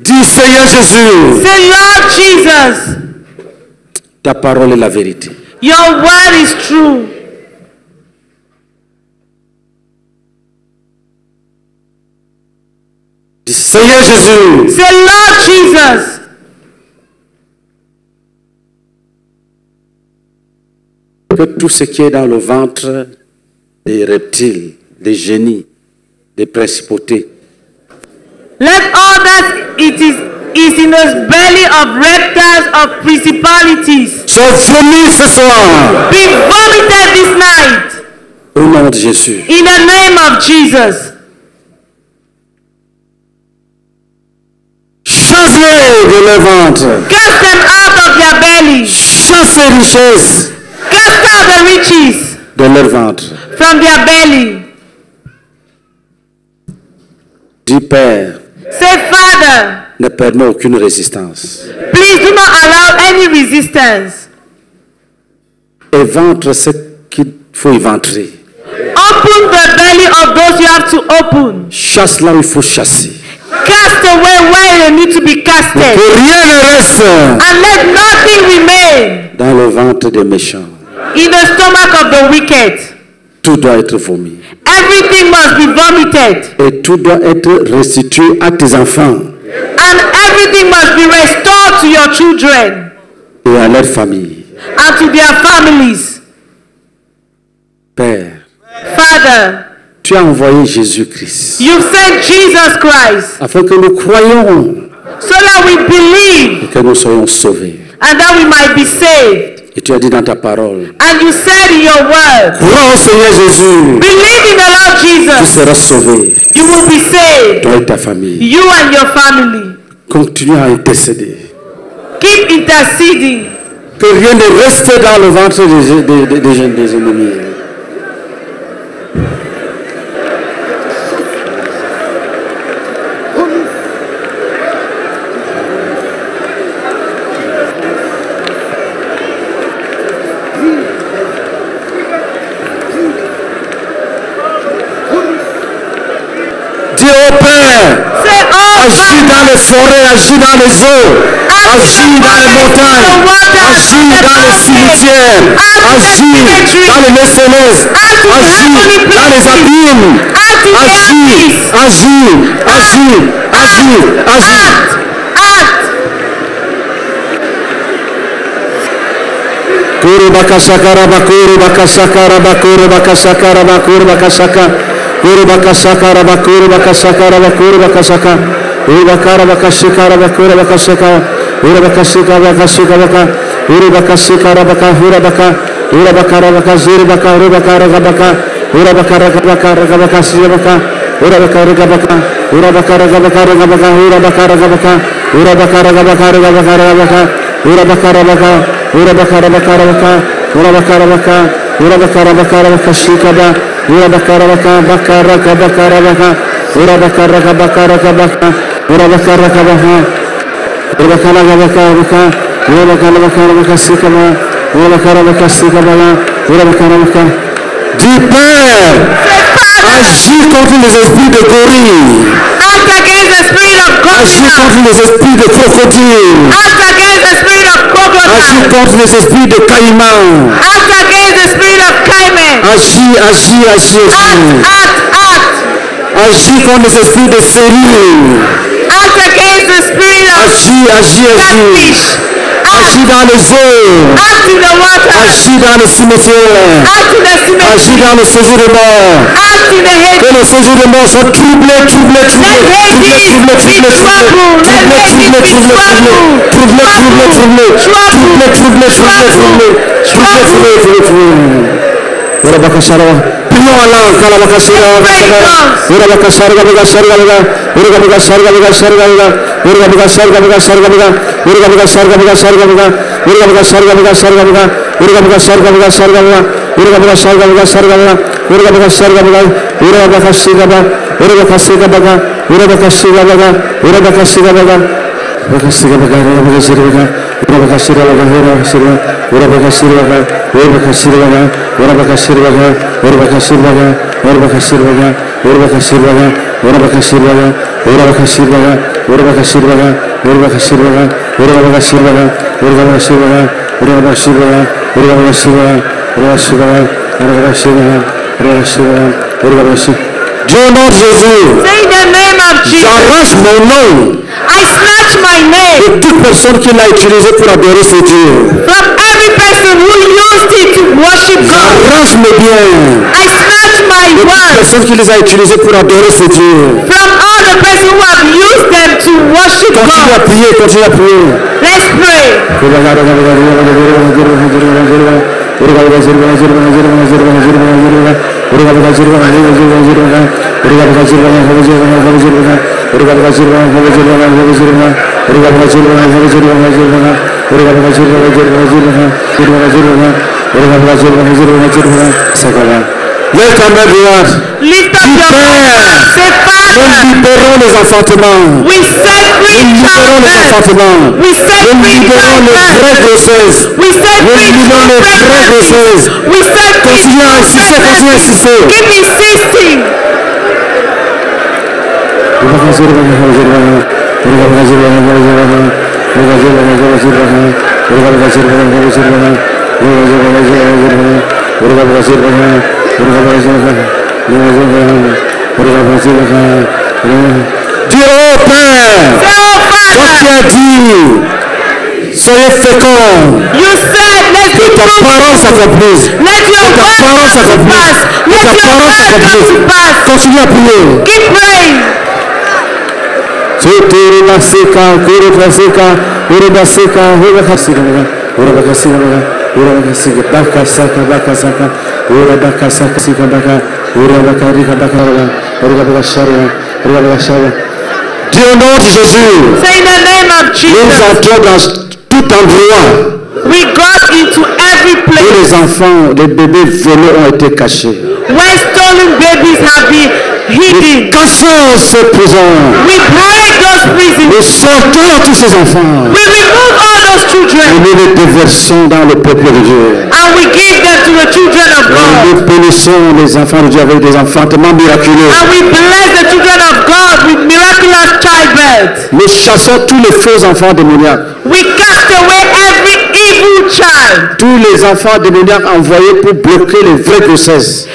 Dis Seigneur Jésus. Seigneur Jesus. Ta parole est la vérité. Your word is true. Dis Seigneur Jésus. Seigneur Jesus. Que tout ce qui est dans le ventre des reptiles, des génies, des principautés. Let all that it is in the belly of reptiles, of principalities. So vomi ce soir. Be vomited this night. Au nom de Jésus. In the name of Jesus. Chassez-les de leur ventre. Cast them out of their belly. Chassez les richesses. Cast out the riches. De leur ventre. From their belly. Dis Père. Say Father. Ne permets aucune résistance. Please do not allow any resistance. Éventre ce qu'il faut éventrer. Open the belly of those you have to open. Chasse là où il faut chasser. Cast away where you need to be casted. Que rien ne reste. And let nothing remain. Dans le ventre des méchants. In the stomach of the wicked. Tout doit être vomi. Everything must be vomited. Et tout doit être restitué à tes enfants. And everything must be restored to your children. Et à leur famille. And to their families. Père. Father. Tu as envoyé Jésus-Christ. You've sent Jesus Christ. Afin que nous croyions. So that we believe. Et que nous soyons sauvés. And that we might be saved. Et tu as dit dans ta parole. And you said in your word. Crois au Seigneur Jésus. Believe in the Lord Jesus. Tu seras sauvé. You will be saved. Toi et ta famille. You and your family. Continue à intercéder. Keep interceding. Que rien ne reste dans le ventre des ennemis. Agis dans les forêts, agis dans les eaux, agis dans les montagnes, agis dans les cimetières, agis dans les maisonnettes, agis dans les abîmes, agis. Dis Père, agis contre les esprits de gorille, agis contre les esprits de crocodile, agis contre les esprits de caïman, agis contre les esprits de série. Agis dans les eaux, agis dans les cimetières, agis dans le séjour des morts, que de ce jour de mort soit troublé. I snatch my name de toute personne qui l'a utilisé pour adorer ce Dieu. From every person who used it to worship God. I snatch my words. From all the person who have used them to worship God. Let's pray. Welcome everyone. Lift up your hands. Say, Father, we set free children. We set free children. We set free pregnancies. We set free children. Give me 60. Dieu au Père, toi qui as dit, soyez féconds, que ta parole s'accomplisse, continue à prier. Dieu au nom de Jésus, nous entrons dans tout endroit où les enfants, les bébés volés ont été cachés. Nous cassons ces prisons. Nous sortons tous ces enfants. Et nous les déversons dans le peuple de Dieu. Et nous bénissons les enfants de Dieu avec des enfantements miraculeux. Nous chassons tous les faux enfants démoniaques. Tous les enfants démoniaques envoyés pour bloquer les vraies grossesses.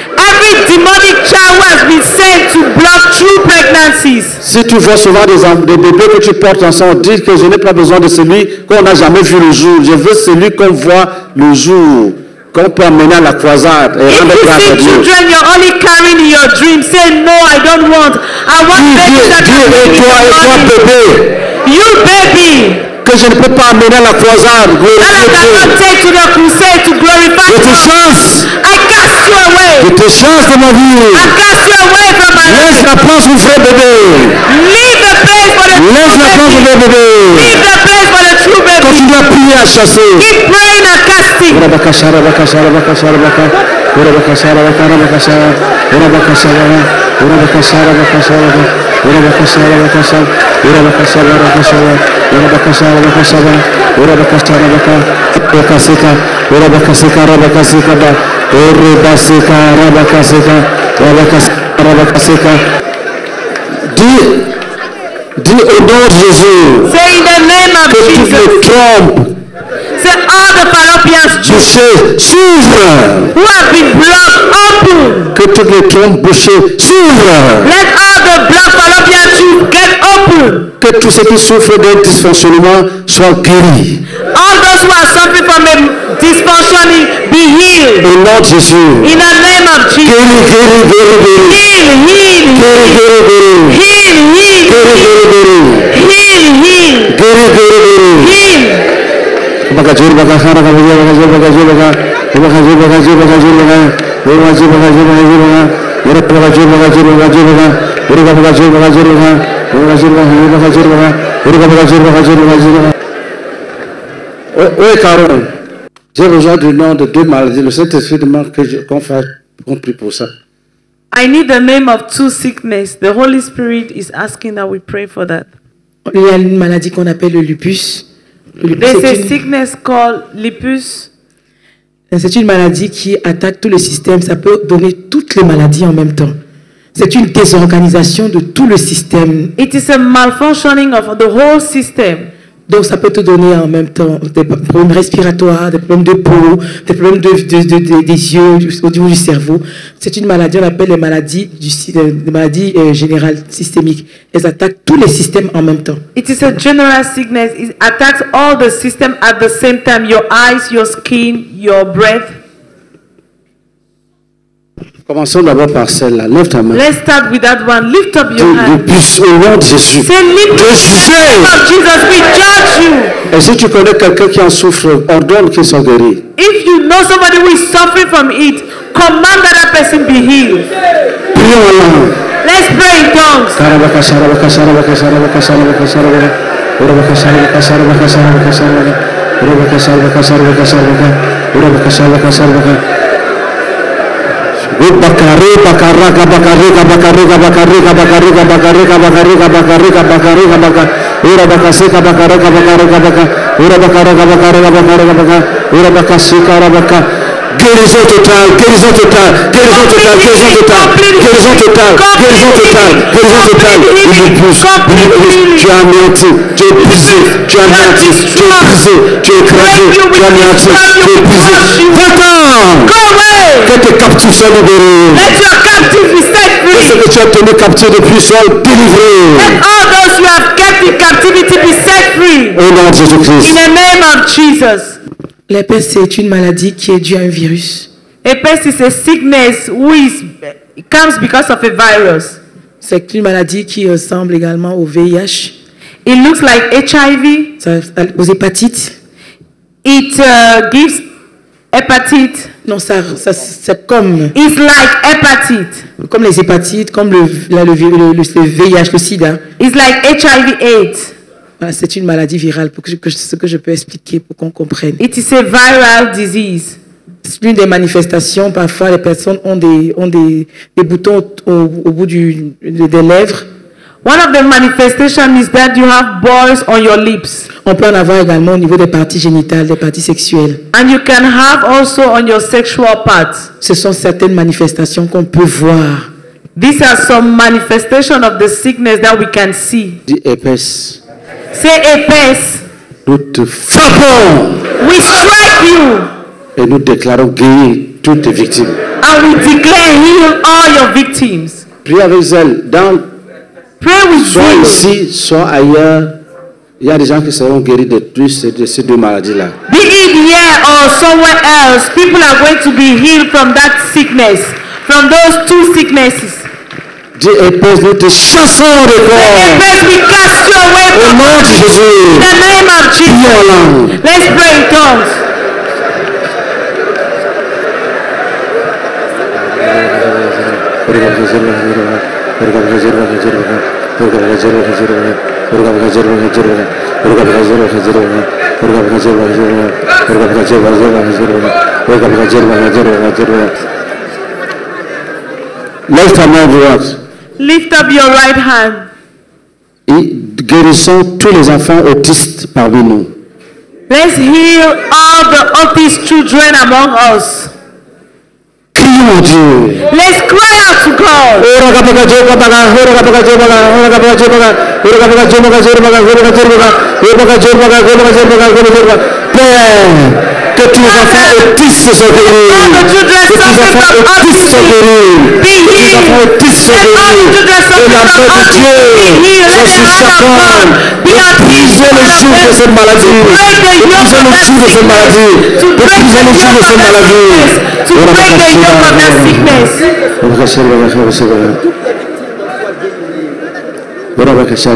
Demonic child who has been sent to block true pregnancies. Si tu vois souvent des bébés que tu portes ensemble, dis que je n'ai pas besoin de celui qu'on n'a jamais vu le jour. Je veux celui qu'on voit le jour, qu'on peut amener à la croisade et rendre grâce à Dieu. If you see children you're only carrying in your dream, say no, I don't want. I want babies that are in the morning. You baby. Que je ne peux pas amener à la croisade. De tes chances, de ma vie, laisse la place ouvrir bébé. Laisse la place ouvrir bébé. Continue à prier à chasser. Dis au nom de Jésus que toutes les trompes bouchées s'ouvrent, que toutes les trompes bouchées s'ouvrent, que tous ceux qui souffrent d'un dysfonctionnement soient guéris. All those who are suffering from a dysfunctioning be healed. Au nom de Jésus. In the name of Jesus. Guéris, guéris, guéris, guéris. Heal, heal, Oui, Caron, j'ai besoin du nom de deux maladies. Le Saint-Esprit demande qu'on fasse, qu'on prie pour ça. I need the name of two sickness. The Holy Spirit is asking that we pray for that. Il y a une maladie qu'on appelle le lupus. There's a sickness called lupus. C'est une maladie qui attaque tout le système. Ça peut donner toutes les maladies en même temps. C'est une désorganisation de tout le système. It is a malfunctioning of the whole system. Donc ça peut te donner en même temps des problèmes respiratoires, des problèmes de peau, des problèmes des yeux, au niveau du cerveau. C'est une maladie, on l'appelle les maladies, générales, systémiques. Elles attaquent tous les systèmes en même temps. It is a general sickness. It attacks all the systems at the same time. Your eyes, your skin, your breath. Commençons d'abord par celle-là. Lève ta main. Let's start with that one. Lift up your hand. Au nom de Jésus. Say, lift up Jesus. We judge you. Et si tu connais quelqu'un qui en souffre, ordonne qu'il soit guéri. If you know somebody who is suffering from it, command that that person be healed. Prions en langue. Let's pray in tongues. Let your captive be set free. Let all those who have kept in captivity be set free. In the name of Jesus. La peste, c'est une maladie qui est due à un virus. A pest is a sickness it comes because of a virus. C'est une maladie qui ressemble également au VIH. It looks like HIV. Aux hépatites. It gives hépatite. Non, c'est comme. It's like hépatite. Comme les hépatites, comme le VIH, le sida. It's like HIV/AIDS. Voilà, c'est une maladie virale, pour ce que je peux expliquer pour qu'on comprenne. It is a viral disease. C'est l'une des manifestations. Parfois, les personnes ont des boutons au bout des lèvres. One of the manifestations is that you have boils on your lips. On peut en avoir également au niveau des parties génitales, des parties sexuelles. And you can have also on your sexual parts. Ce sont certaines manifestations qu'on peut voir. These are some manifestations of the sickness that we can see. Dis épaisse. Say épaisse. Nous te frappons. We strike you. Et nous déclarons guérir toutes tes victimes. And we declare heal all your victims. Prie avec zèle dans. Soit ici, soit ailleurs, il y a des gens qui seront guéris de tous de ces deux maladies-là. Be it here or somewhere else, people are going to be healed from that sickness, from those two sicknesses. Dieu épaisse, nous te chassons de corps. Épaisse, we cast you away from us. Au nom de Jésus. In the name of Jesus. Let's pray in tongues. Lift up your right hand. Et guérissons tous les enfants autistes parmi nous. Let's heal all the autistic children among us. Let's cry out to God. Que tous les enfants autistes soient guéris. Que tous les enfants autistes soient guéris. Que tous les enfants autistes soient guéris. Que l'amour de Dieu soit sur chacun. De briser le joug de cette maladie. De briser le joug de cette maladie. De briser le joug de cette maladie. To break the yoke of that sickness. Pose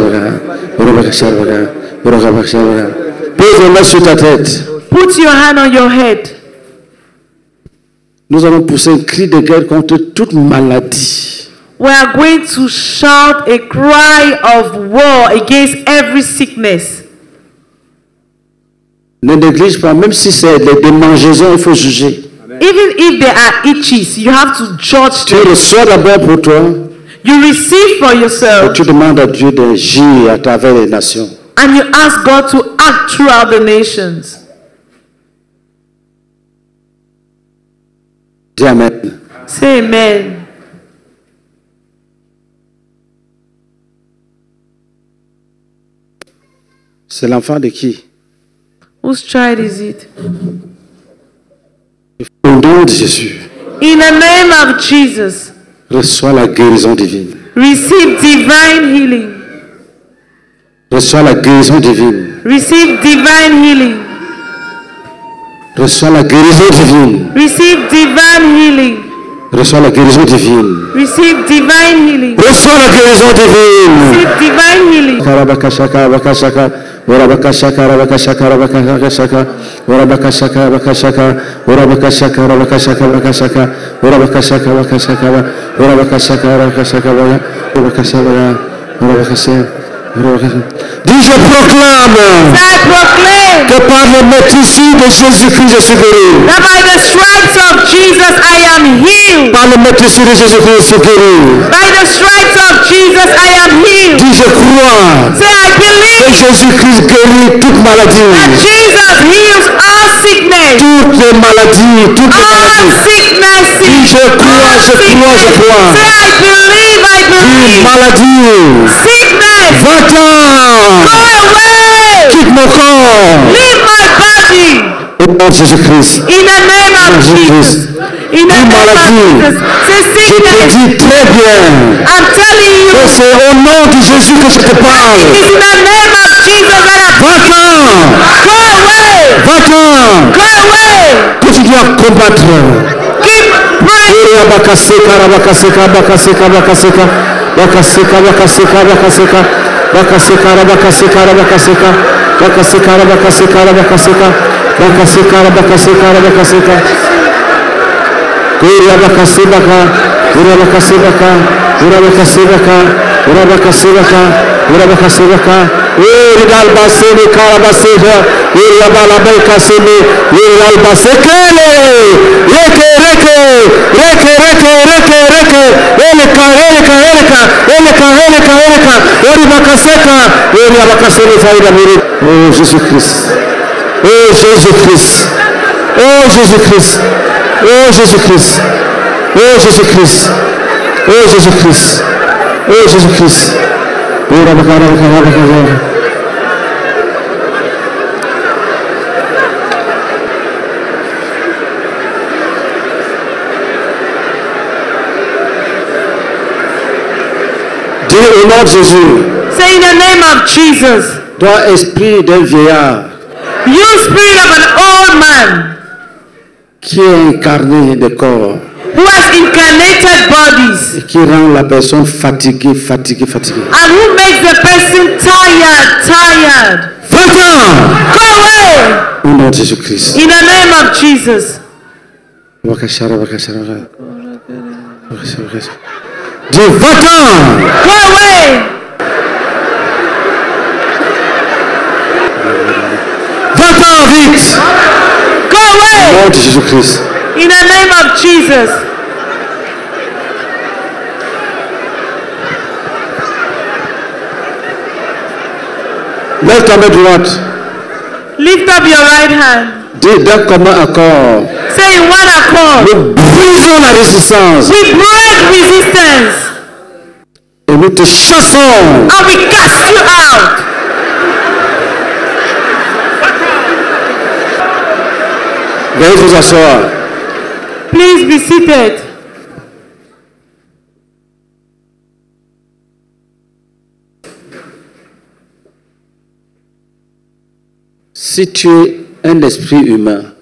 les mains sur ta tête. Put your hand on your head. Nous allons pousser un cri de guerre contre toute maladie. We are going to shout a cry of war against every sickness. Ne néglige pas, même si c'est des démangeaisons, il faut juger. Even if there are itches, you have to judge them. Tu reçois d'abord pour toi. You receive for yourself. Et tu demandes à Dieu d'agir à travers les nations. And you ask God to act throughout the nations. Amen. Say amen. C'est l'enfant de qui? Whose child is it? Au nom de Jésus. In the name of Jesus. Reçois la guérison divine. Receive divine healing. Reçois la guérison divine. Receive divine healing. Reçois la guérison divine. Receive divine healing. Reçois la guérison divine. Receive divine healing. Reçois la guérison divine. Receive divine healing. Karabakashaka, bakashaka, orabakashaka, rabakashaka, rabakashaka, orabakashaka, bakashaka, orabakashaka, rabakashaka, bakashaka, orabakashaka, bakashaka, orabakashaka, rabakashaka, orabakashaka, orabakashaka. Dis, je proclame que par le maîtrise de Jésus-Christ, je suis guéri. By the stripes of Jesus, I am healed. Par le maîtrise de Jésus-Christ, je suis guéri. By the stripes of Jesus, I am healed. Dis, je crois que Jésus-Christ guérit toute maladie. That Jesus heals all sickness. Toutes les maladies, toutes les maladies. Dis, je crois, je crois, je crois. Dis, maladie, sickness. Go away! Quitte mon corps. Leave my body. Au nom de Jésus-Christ. In the name of Jesus. In the name of Jesus. Je te dis très bien. I'm telling you. Que c'est au nom de Jésus que je te parle. It is in the name of Jesus that I speak. Va-t'en. Go away. Va-t'en. Go away. Que tu dois combattre. Keep praying. Bakasekara bakasekara bakaseka bakasekara bakasekara bakaseka bakasekara bakasekara bakaseka kura bakasebaka kura bakasebaka kura bakasebaka kura bakasebaka kura bakasebaka uri dalbaseni karabaseka uri abalabel kasemi uri albasekele yeke reke reke reke reke reke eleka eleka eleka eleka eleka eleka uri bakaseka uri abakaseni faida muri. Oh Jesus Christ, oh Jesus Christ, oh Jesus Christ, oh Jesus Christ, oh Jesus Christ, oh Jesus Christ, oh Jesus Christ. Ora bakara bakara bakara. Dis au nom de Jésus. Say in the name of Jesus. Toi esprit d'un vieillard. You spirit of an old man. Qui est incarné des corps. Who has incarnated bodies. Et qui rend la personne fatiguée, fatiguée, fatiguée. And who makes the person tired, tired. Va-t'en. Go away. Au nom de Jésus-Christ. In the name of Jesus. Dieu, va-t'en. Go away. Va-t'en vite. Go away. Au nom de Jésus-Christ. In the name of Jesus. Lève ta main droite. Lift up your right hand. Dis d'un commun accord. Say in one accord. Nous brisons la résistance. We break resistance. Et nous te chassons. And we cast you out. Veuillez vous asseoir. Please be seated. Si tu es un esprit humain,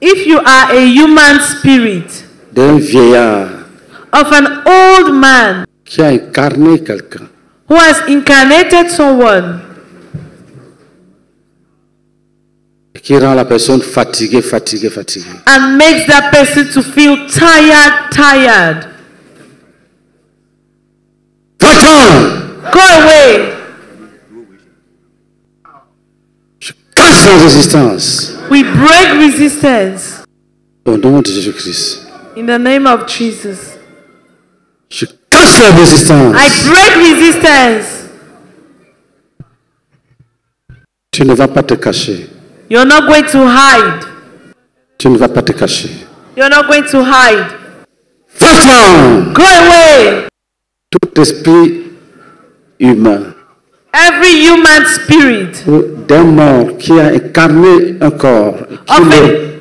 if you are a human spirit, d'un vieillard, of an old man, qui a incarné quelqu'un, who has incarnated someone qui rend la personne fatiguée, fatiguée, fatiguée. And makes that person to feel tired, tired. Va-t'en! Go away! Je casse la résistance. We break resistance. Au nom de Jésus-Christ. In the name of Jesus. Je casse la résistance. I break resistance. Tu ne vas pas te cacher. You're not going to hide. Tu ne vas pas te cacher. You're not going to hide. Va-t'en! Go away! Tout esprit humain. Every human spirit. D'un mort qui a incarné un corps.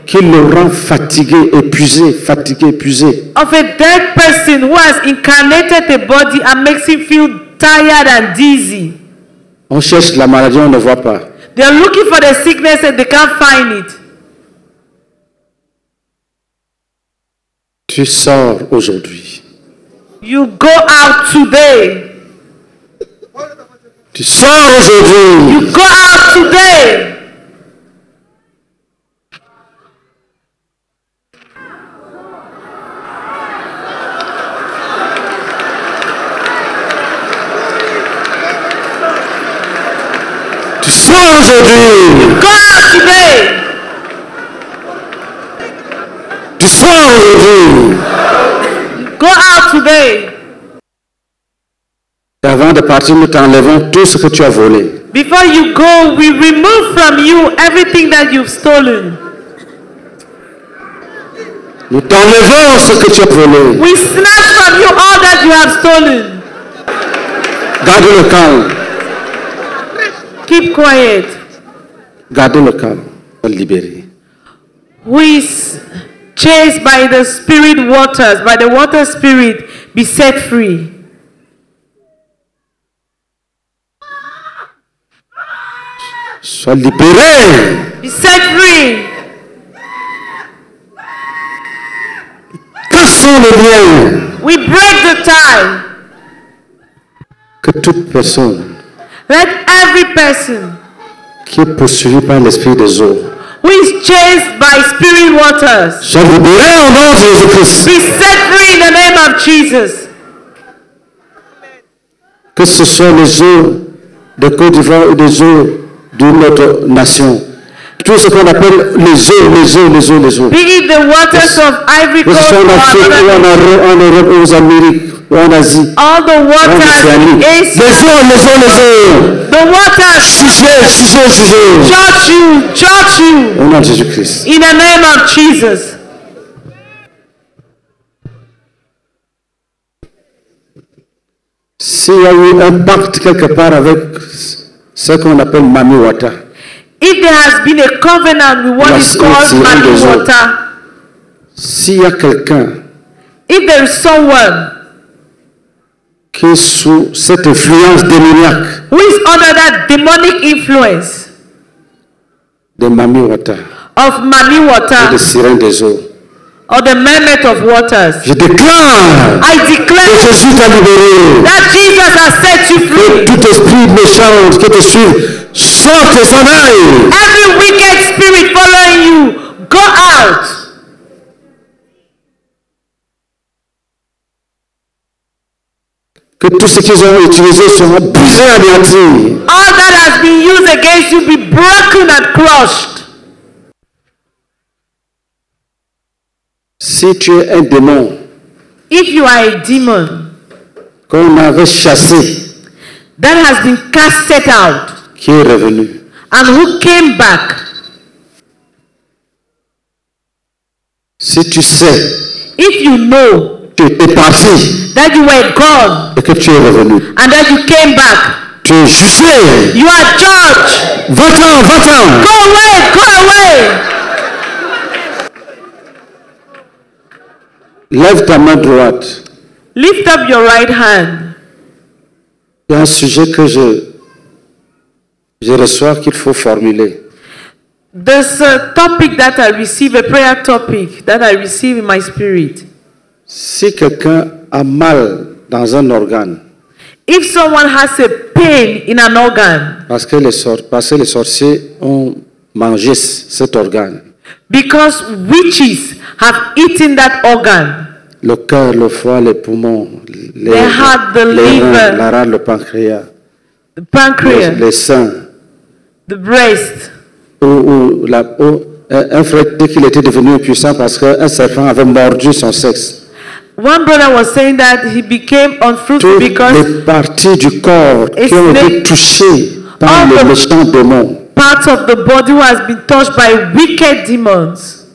Qui le rend fatigué, épuisé, fatigué, épuisé. Of a dead person who has incarnated a body and makes him feel tired and dizzy. On cherche la maladie, on ne voit pas. They are looking for the sickness and they can't find it. Tu sors aujourd'hui. You go out today. Tu sors aujourd'hui. You go out today. Tu sors aujourd'hui. You go out today. Tu sors aujourd'hui. You go out today. Avant de partir, nous t'enlevons tout ce que tu as volé. Before you go, we remove from you everything that you've stolen. Nous t'enlevons ce que tu as volé. We snatch from you all that you have stolen. Garde le calme. Keep quiet. Gardez le calme, libéré. Who is chased by the spirit waters, by the water spirit, be set free. Sois libéré. Be set free. Cassons le lien. We break the tie. Que toute personne. Let every person qui est poursuivi par l'esprit des eaux, who is chased by spirit waters, soit libéré au nom de Jésus-Christ. Be set free in the name of Jesus. Que ce soit les eaux de Côte d'Ivoire ou des eaux d'une autre nation, tout ce qu'on appelle les eaux. Be it the waters of Ivory Coast, que ce soit en Afrique, en Europe ou aux Amériques. All the waters in Asia. The waters. Judge you. In the name of Jesus. S'il y a eu un pacte quelque part avec ce qu'on appelle Mami Water. If there has been a covenant with what is called Mami Water. S'il y a quelqu'un. If there is someone. Qui est sous cette influence démoniaque. Who is under that demonic influence? De Mami Water. Of Mami Water. Ou de sirène des eaux. Or the mermaid of waters. Je déclare. I declare. Que Jésus t'a libéré. That Jesus has set you free. Que tout esprit méchant qui te suit sorte et s'en aille. Every wicked spirit following you, go out. Que tout ce qu'ils ont utilisé sera brisé et anéanti. All that has been used against you be broken and crushed. Si tu es un démon, if you are a demon, qu'on avait chassé, that has been casted out, qui est revenu, and who came back. Si tu sais, if you know. Tu es parti. That you were gone. Et que tu es revenu. And that you came back. Tu es jugé. You are judged. Va-t'en. Go away. Lève ta main droite. Lift up your right hand. Il y a un sujet que je reçois qu'il faut formuler. There's a topic that I receive, a prayer topic that I receive in my spirit. Si quelqu'un a mal dans un organe, If someone has a pain in an organ, parce que les sorciers ont mangé cet organe. Because witches have eaten that organ. Le cœur, le foie, les poumons, les heart, the liver, la rate, le pancréas, les seins, the breast. Un frère dit qu'il était devenu impuissant parce qu'un serpent avait mordu son sexe. One brother was saying that he became unfruitful because les parties du corps qui ont été touchées par les méchants démons. Parts of the body who has been touched by wicked demons.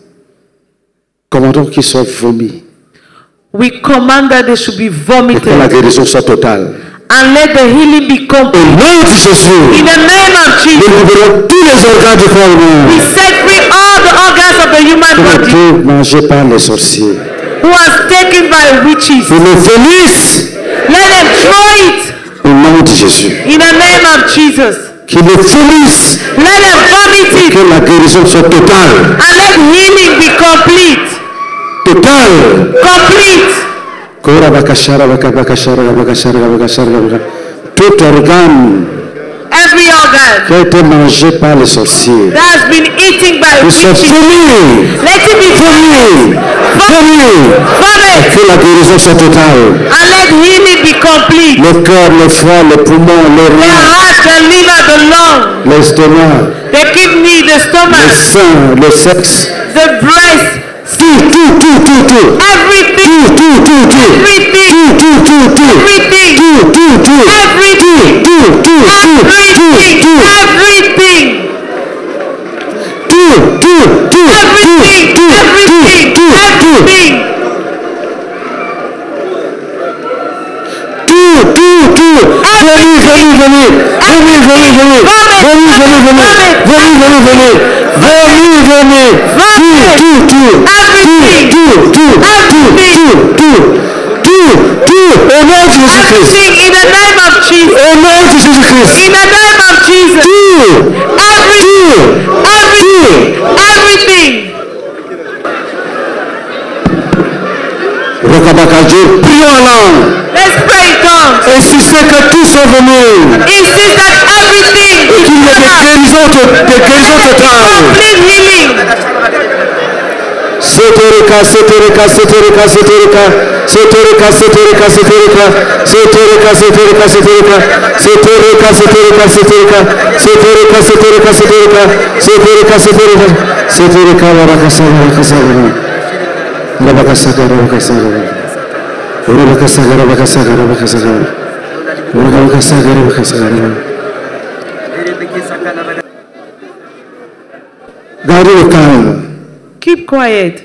Commandons qu'ils soient vomis. We command that they should be vomited. Que la guérison soit totale. And let the healing be complete. Au nom de Jésus. In the name of Jesus. Nous libérons tous les organes du corps humain. We set free all the organs of the human body. Qui ont été mangés par les sorciers. Who are taken by witches. Ils les vomissent. Let them throw it. Au nom de Jésus. In the name of Jesus. Qu'ils le finissent. Let them vomit it. Que la guérison soit totale. And let healing be complete. Totale. Complete. Tout organe. Every organ. Qui a été mangé par les sorciers. That has been eaten by witches. Let it be vomited. Vomit. Que la guérison soit totale. And let healing be complete. Le cœur, le foie, le poumon, le rein. The liver, the lung, the kidney, the stomach, le sein, le sexe, the breast, everything. Everything. Insistez que tout soit venu. Insist that everything is qu'il y ait des guérisons totales. Gardez le calme. Keep quiet.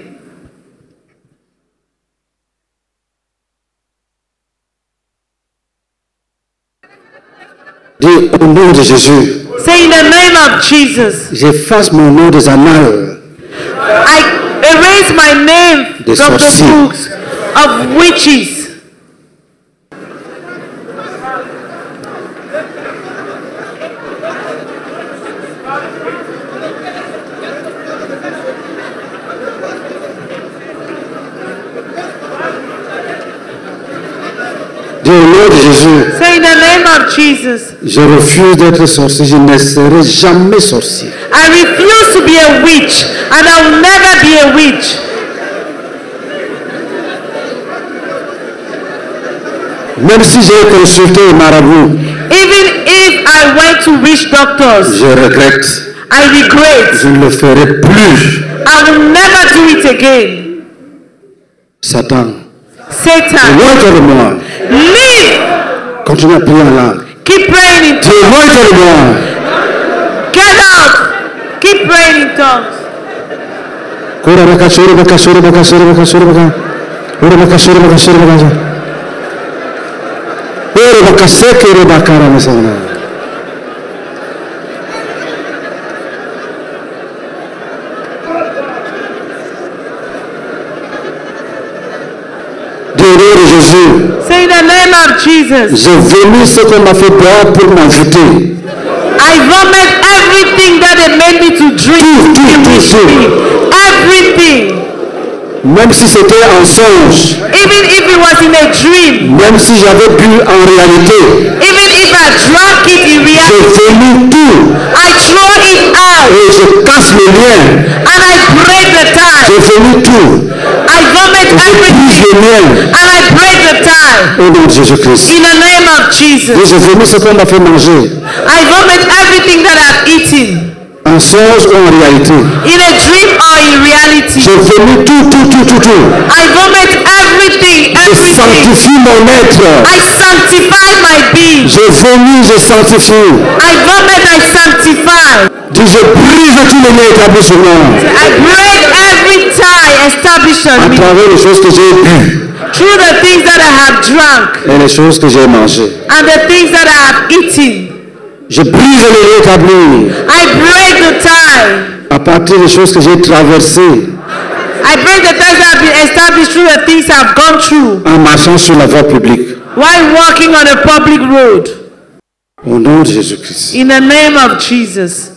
Dis au nom de Jésus. Say in the name of Jesus. J'efface mon nom des annales. I erase my name des from sorciers. The books of witches. Say in the name of Jesus. Je refuse d'être sorcier. Je ne serai jamais sorcier. I refuse to be a witch, and I will never be a witch. Même si j'ai consulté un marabout. Even if I went to witch doctors. Je regrette. I regret. Je ne le ferai plus. I will never do it again. Satan. Satan. Loin de moi. Leave. Continue à prier en langue. Keep praying in tongues. Get out. Keep praying in tongues. Say in the name of Jesus. Je vomis ce qu'on m'a fait boire pour m'inviter. I vomit everything that they made me to drink. Everything. Même si c'était un songe. Even if it was in a dream. Même si j'avais bu en réalité. Even if I drank it in reality. Je vomis tout. I throw it out. Et je casse le lien. And I break the tie. Je vomis tout. I vomit everything. And I break the tie. Au nom de Jésus-Christ. In the name of Jesus. Et je vomis ce qu'on m'a fait manger. I vomit everything that I've eaten. En songe ou en réalité. In a dream or in reality. Je vomis tout. I vomit everything. Je sanctifie mon être. I sanctify my being. Je vomis, je sanctifie. I vomit, I sanctify. Je brise tous les liens établis sur moi. I break every tie established on me. À travers les choses que j'ai bu. Through the things that I have drunk. Et les choses que j'ai mangées. And the things that I have eaten. Je brise les liens établis. I break the tie. À partir des choses que j'ai traversées. I break the ties that have been established through the things I've gone through. En marchant sur la voie publique. While walking on a public road. Au nom de Jésus-Christ. In the name of Jesus.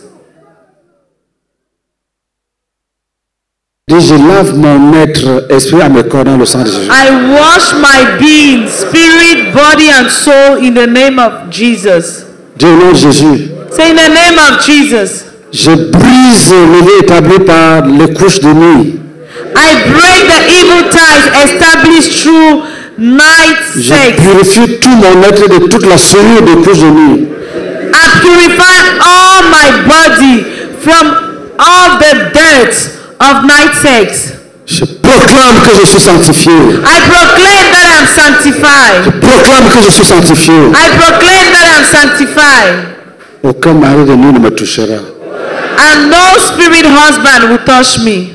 Dis, je lave mon être, esprit, âme et corps dans le sang de Jésus. I wash my being, spirit, body and soul in the name of Jesus. Dis au nom de Jésus. Say in the name of Jesus. Je brise le lien établi par les couches de nuit. I break the evil ties established through night sex. Je purifie tout mon être de toute la souillure de couches de nuit. I purify all my body from all the dirt of night sex. Je proclame que je suis sanctifié. I proclaim that I'm sanctified. Je proclame que je suis sanctifié. I proclaim that I'm sanctified. Aucun mari de nuit ne me touchera. And no spirit husband will touch me.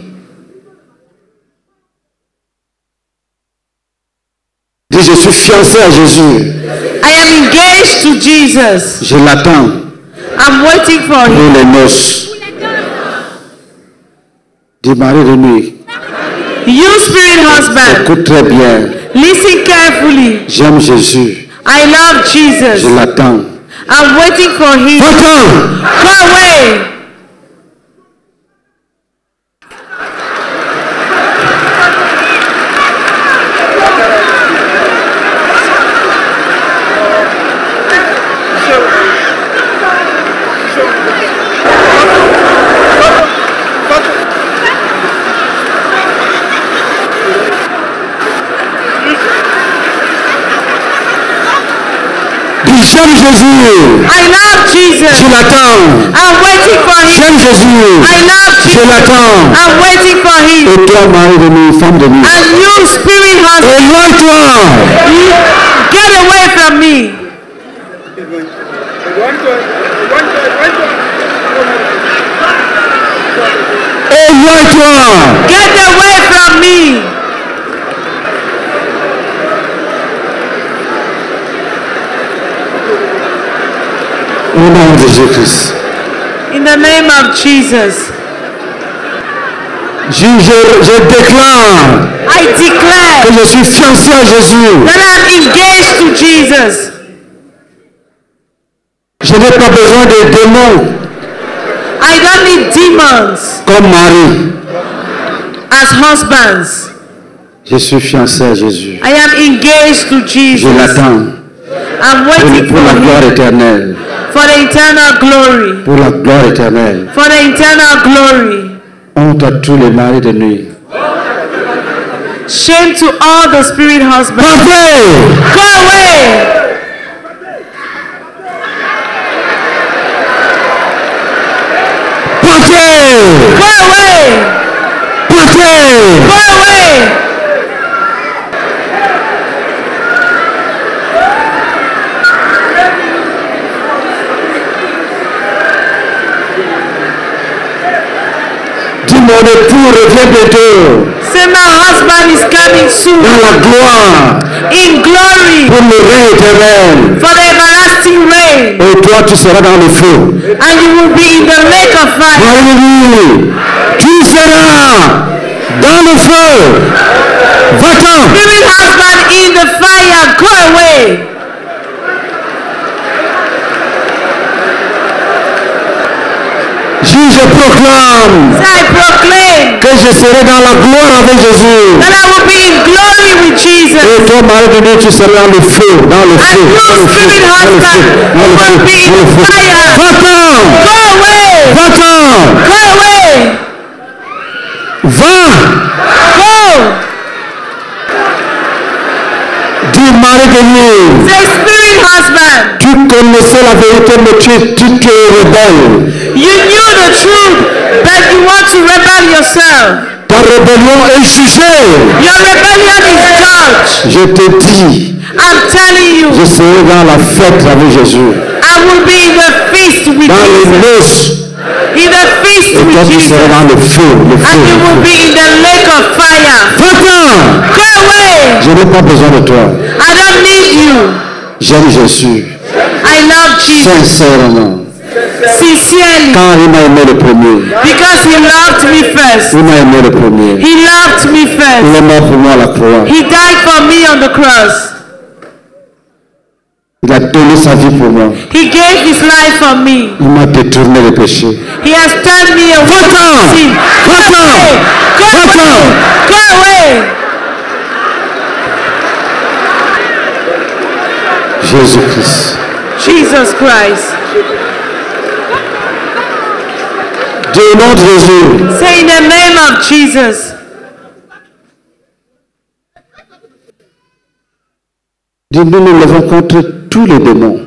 Dis, je suis fiancé à Jésus. I am engaged to Jesus. Je l'attends. I'm waiting for him. Pour les noces. Dis, mari de nuit. You spirit husband. Écoute très bien. Listen carefully. J'aime Jésus. I love Jesus. Je l'attends. I'm waiting for him. Va-t'en. Go away. J'aime Jésus. I love Jesus. Je l'attends. I'm waiting for him. J'aime Jésus. I love Jesus. Je l'attends. I'm waiting for him. Et toi, mari de nuit, femme de nuit. And you, spirit husband. Éloigne-toi. Get away from me. Éloigne-toi. Get away from me. Au nom de Jésus-Christ. In the name of Jesus. Je déclare. I declare. Que je suis fiancé à Jésus. That I'm engaged to Jesus. Je n'ai pas besoin de démons. I don't need demons. Comme mari. As husbands. Je suis fiancé à Jésus. I am engaged to Jesus. Je l'attends. I'm waiting pour la gloire éternelle. For the eternal glory. Pour la gloire éternelle. For the eternal glory. Honte à tous les maris de nuit. Shame to all the spirit husbands. Go away. Go away. Go away. Mon époux revient bientôt. Say my husband is coming soon. Dans la gloire. In glory. Pour le règne éternel. For the everlasting reign. Et toi tu seras dans le feu. And you will be in the lake of fire. Alléluia. Tu seras dans le feu. Va-t'en. Spirit husband in the fire. Go away. Je proclame que je serai dans la gloire avec Jésus. That I will be in glory with Jesus. Et toi, Marie de Dieu, tu seras dans le feu, dans le feu, dans le feu, dans le feu. Va-t'en. Dis, Marie de Dieu. Say, spirit husband. Tu connaissais la vérité, mais tu te rebelles. You knew the truth, but you want to rebel yourself. Ta rébellion est jugée. Your rebellion is judged. Je te dis. I'm telling you. Je serai dans la fête avec Jésus. I will be in the feast with Jesus. In the feast with Jesus. Dans le feu, and you will be in the lake of fire. Va-t'en. Go away. Je n'ai pas besoin de toi. I don't need you. J'aime Jésus. I love Jesus. Sincèrement. Sincerely. Quand il m'a aimé le premier. Because he loved me first. Il m'a aimé le premier. He loved me first. Il est mort pour moi à la croix. He died for me on the cross. Il a donné sa vie pour moi. He gave his life for me. Il m'a détourné le péché. He has turned me away from sin. Go away. Jésus-Christ. Jesus Christ. Dieu nom de Jésus. Say in the name of Jesus. Dieu nous nous levons contre tous les démons.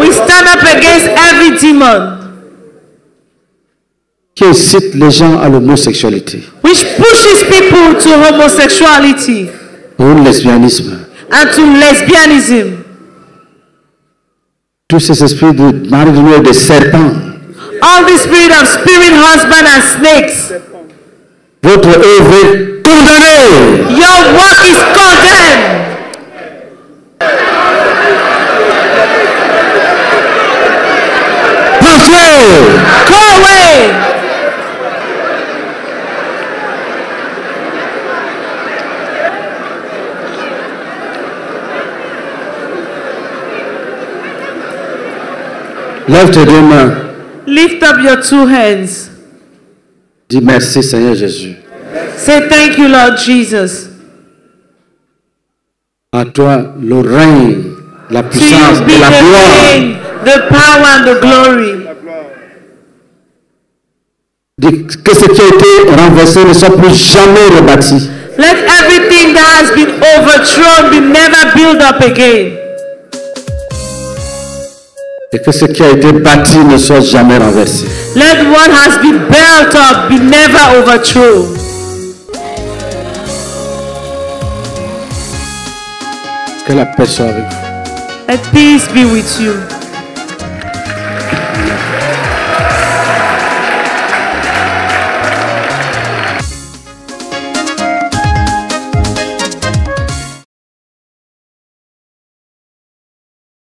We stand up against every demon. Qui incite les gens à l'homosexualité. Which pushes people to homosexuality. Ou lesbianisme. And to lesbianism. Tous ces esprits de marionnette et de serpents. All the spirit of spirit, husband and snakes. Votre œuvre est condamnée. Your work is condemned. Partez. Go away. Lève tes deux mains. Lift up your two hands. Dis merci Seigneur Jésus. Say thank you Lord Jesus. À toi le règne, la puissance et la gloire. The power and the glory. Dis que ce qui a été renversé ne soit plus jamais rebâti. Let everything that has been overthrown be never built up again. Et que ce qui a été bâti ne soit jamais renversé. Let what has been built up be never overthrown. Que la paix soit avec vous. Let peace be with you.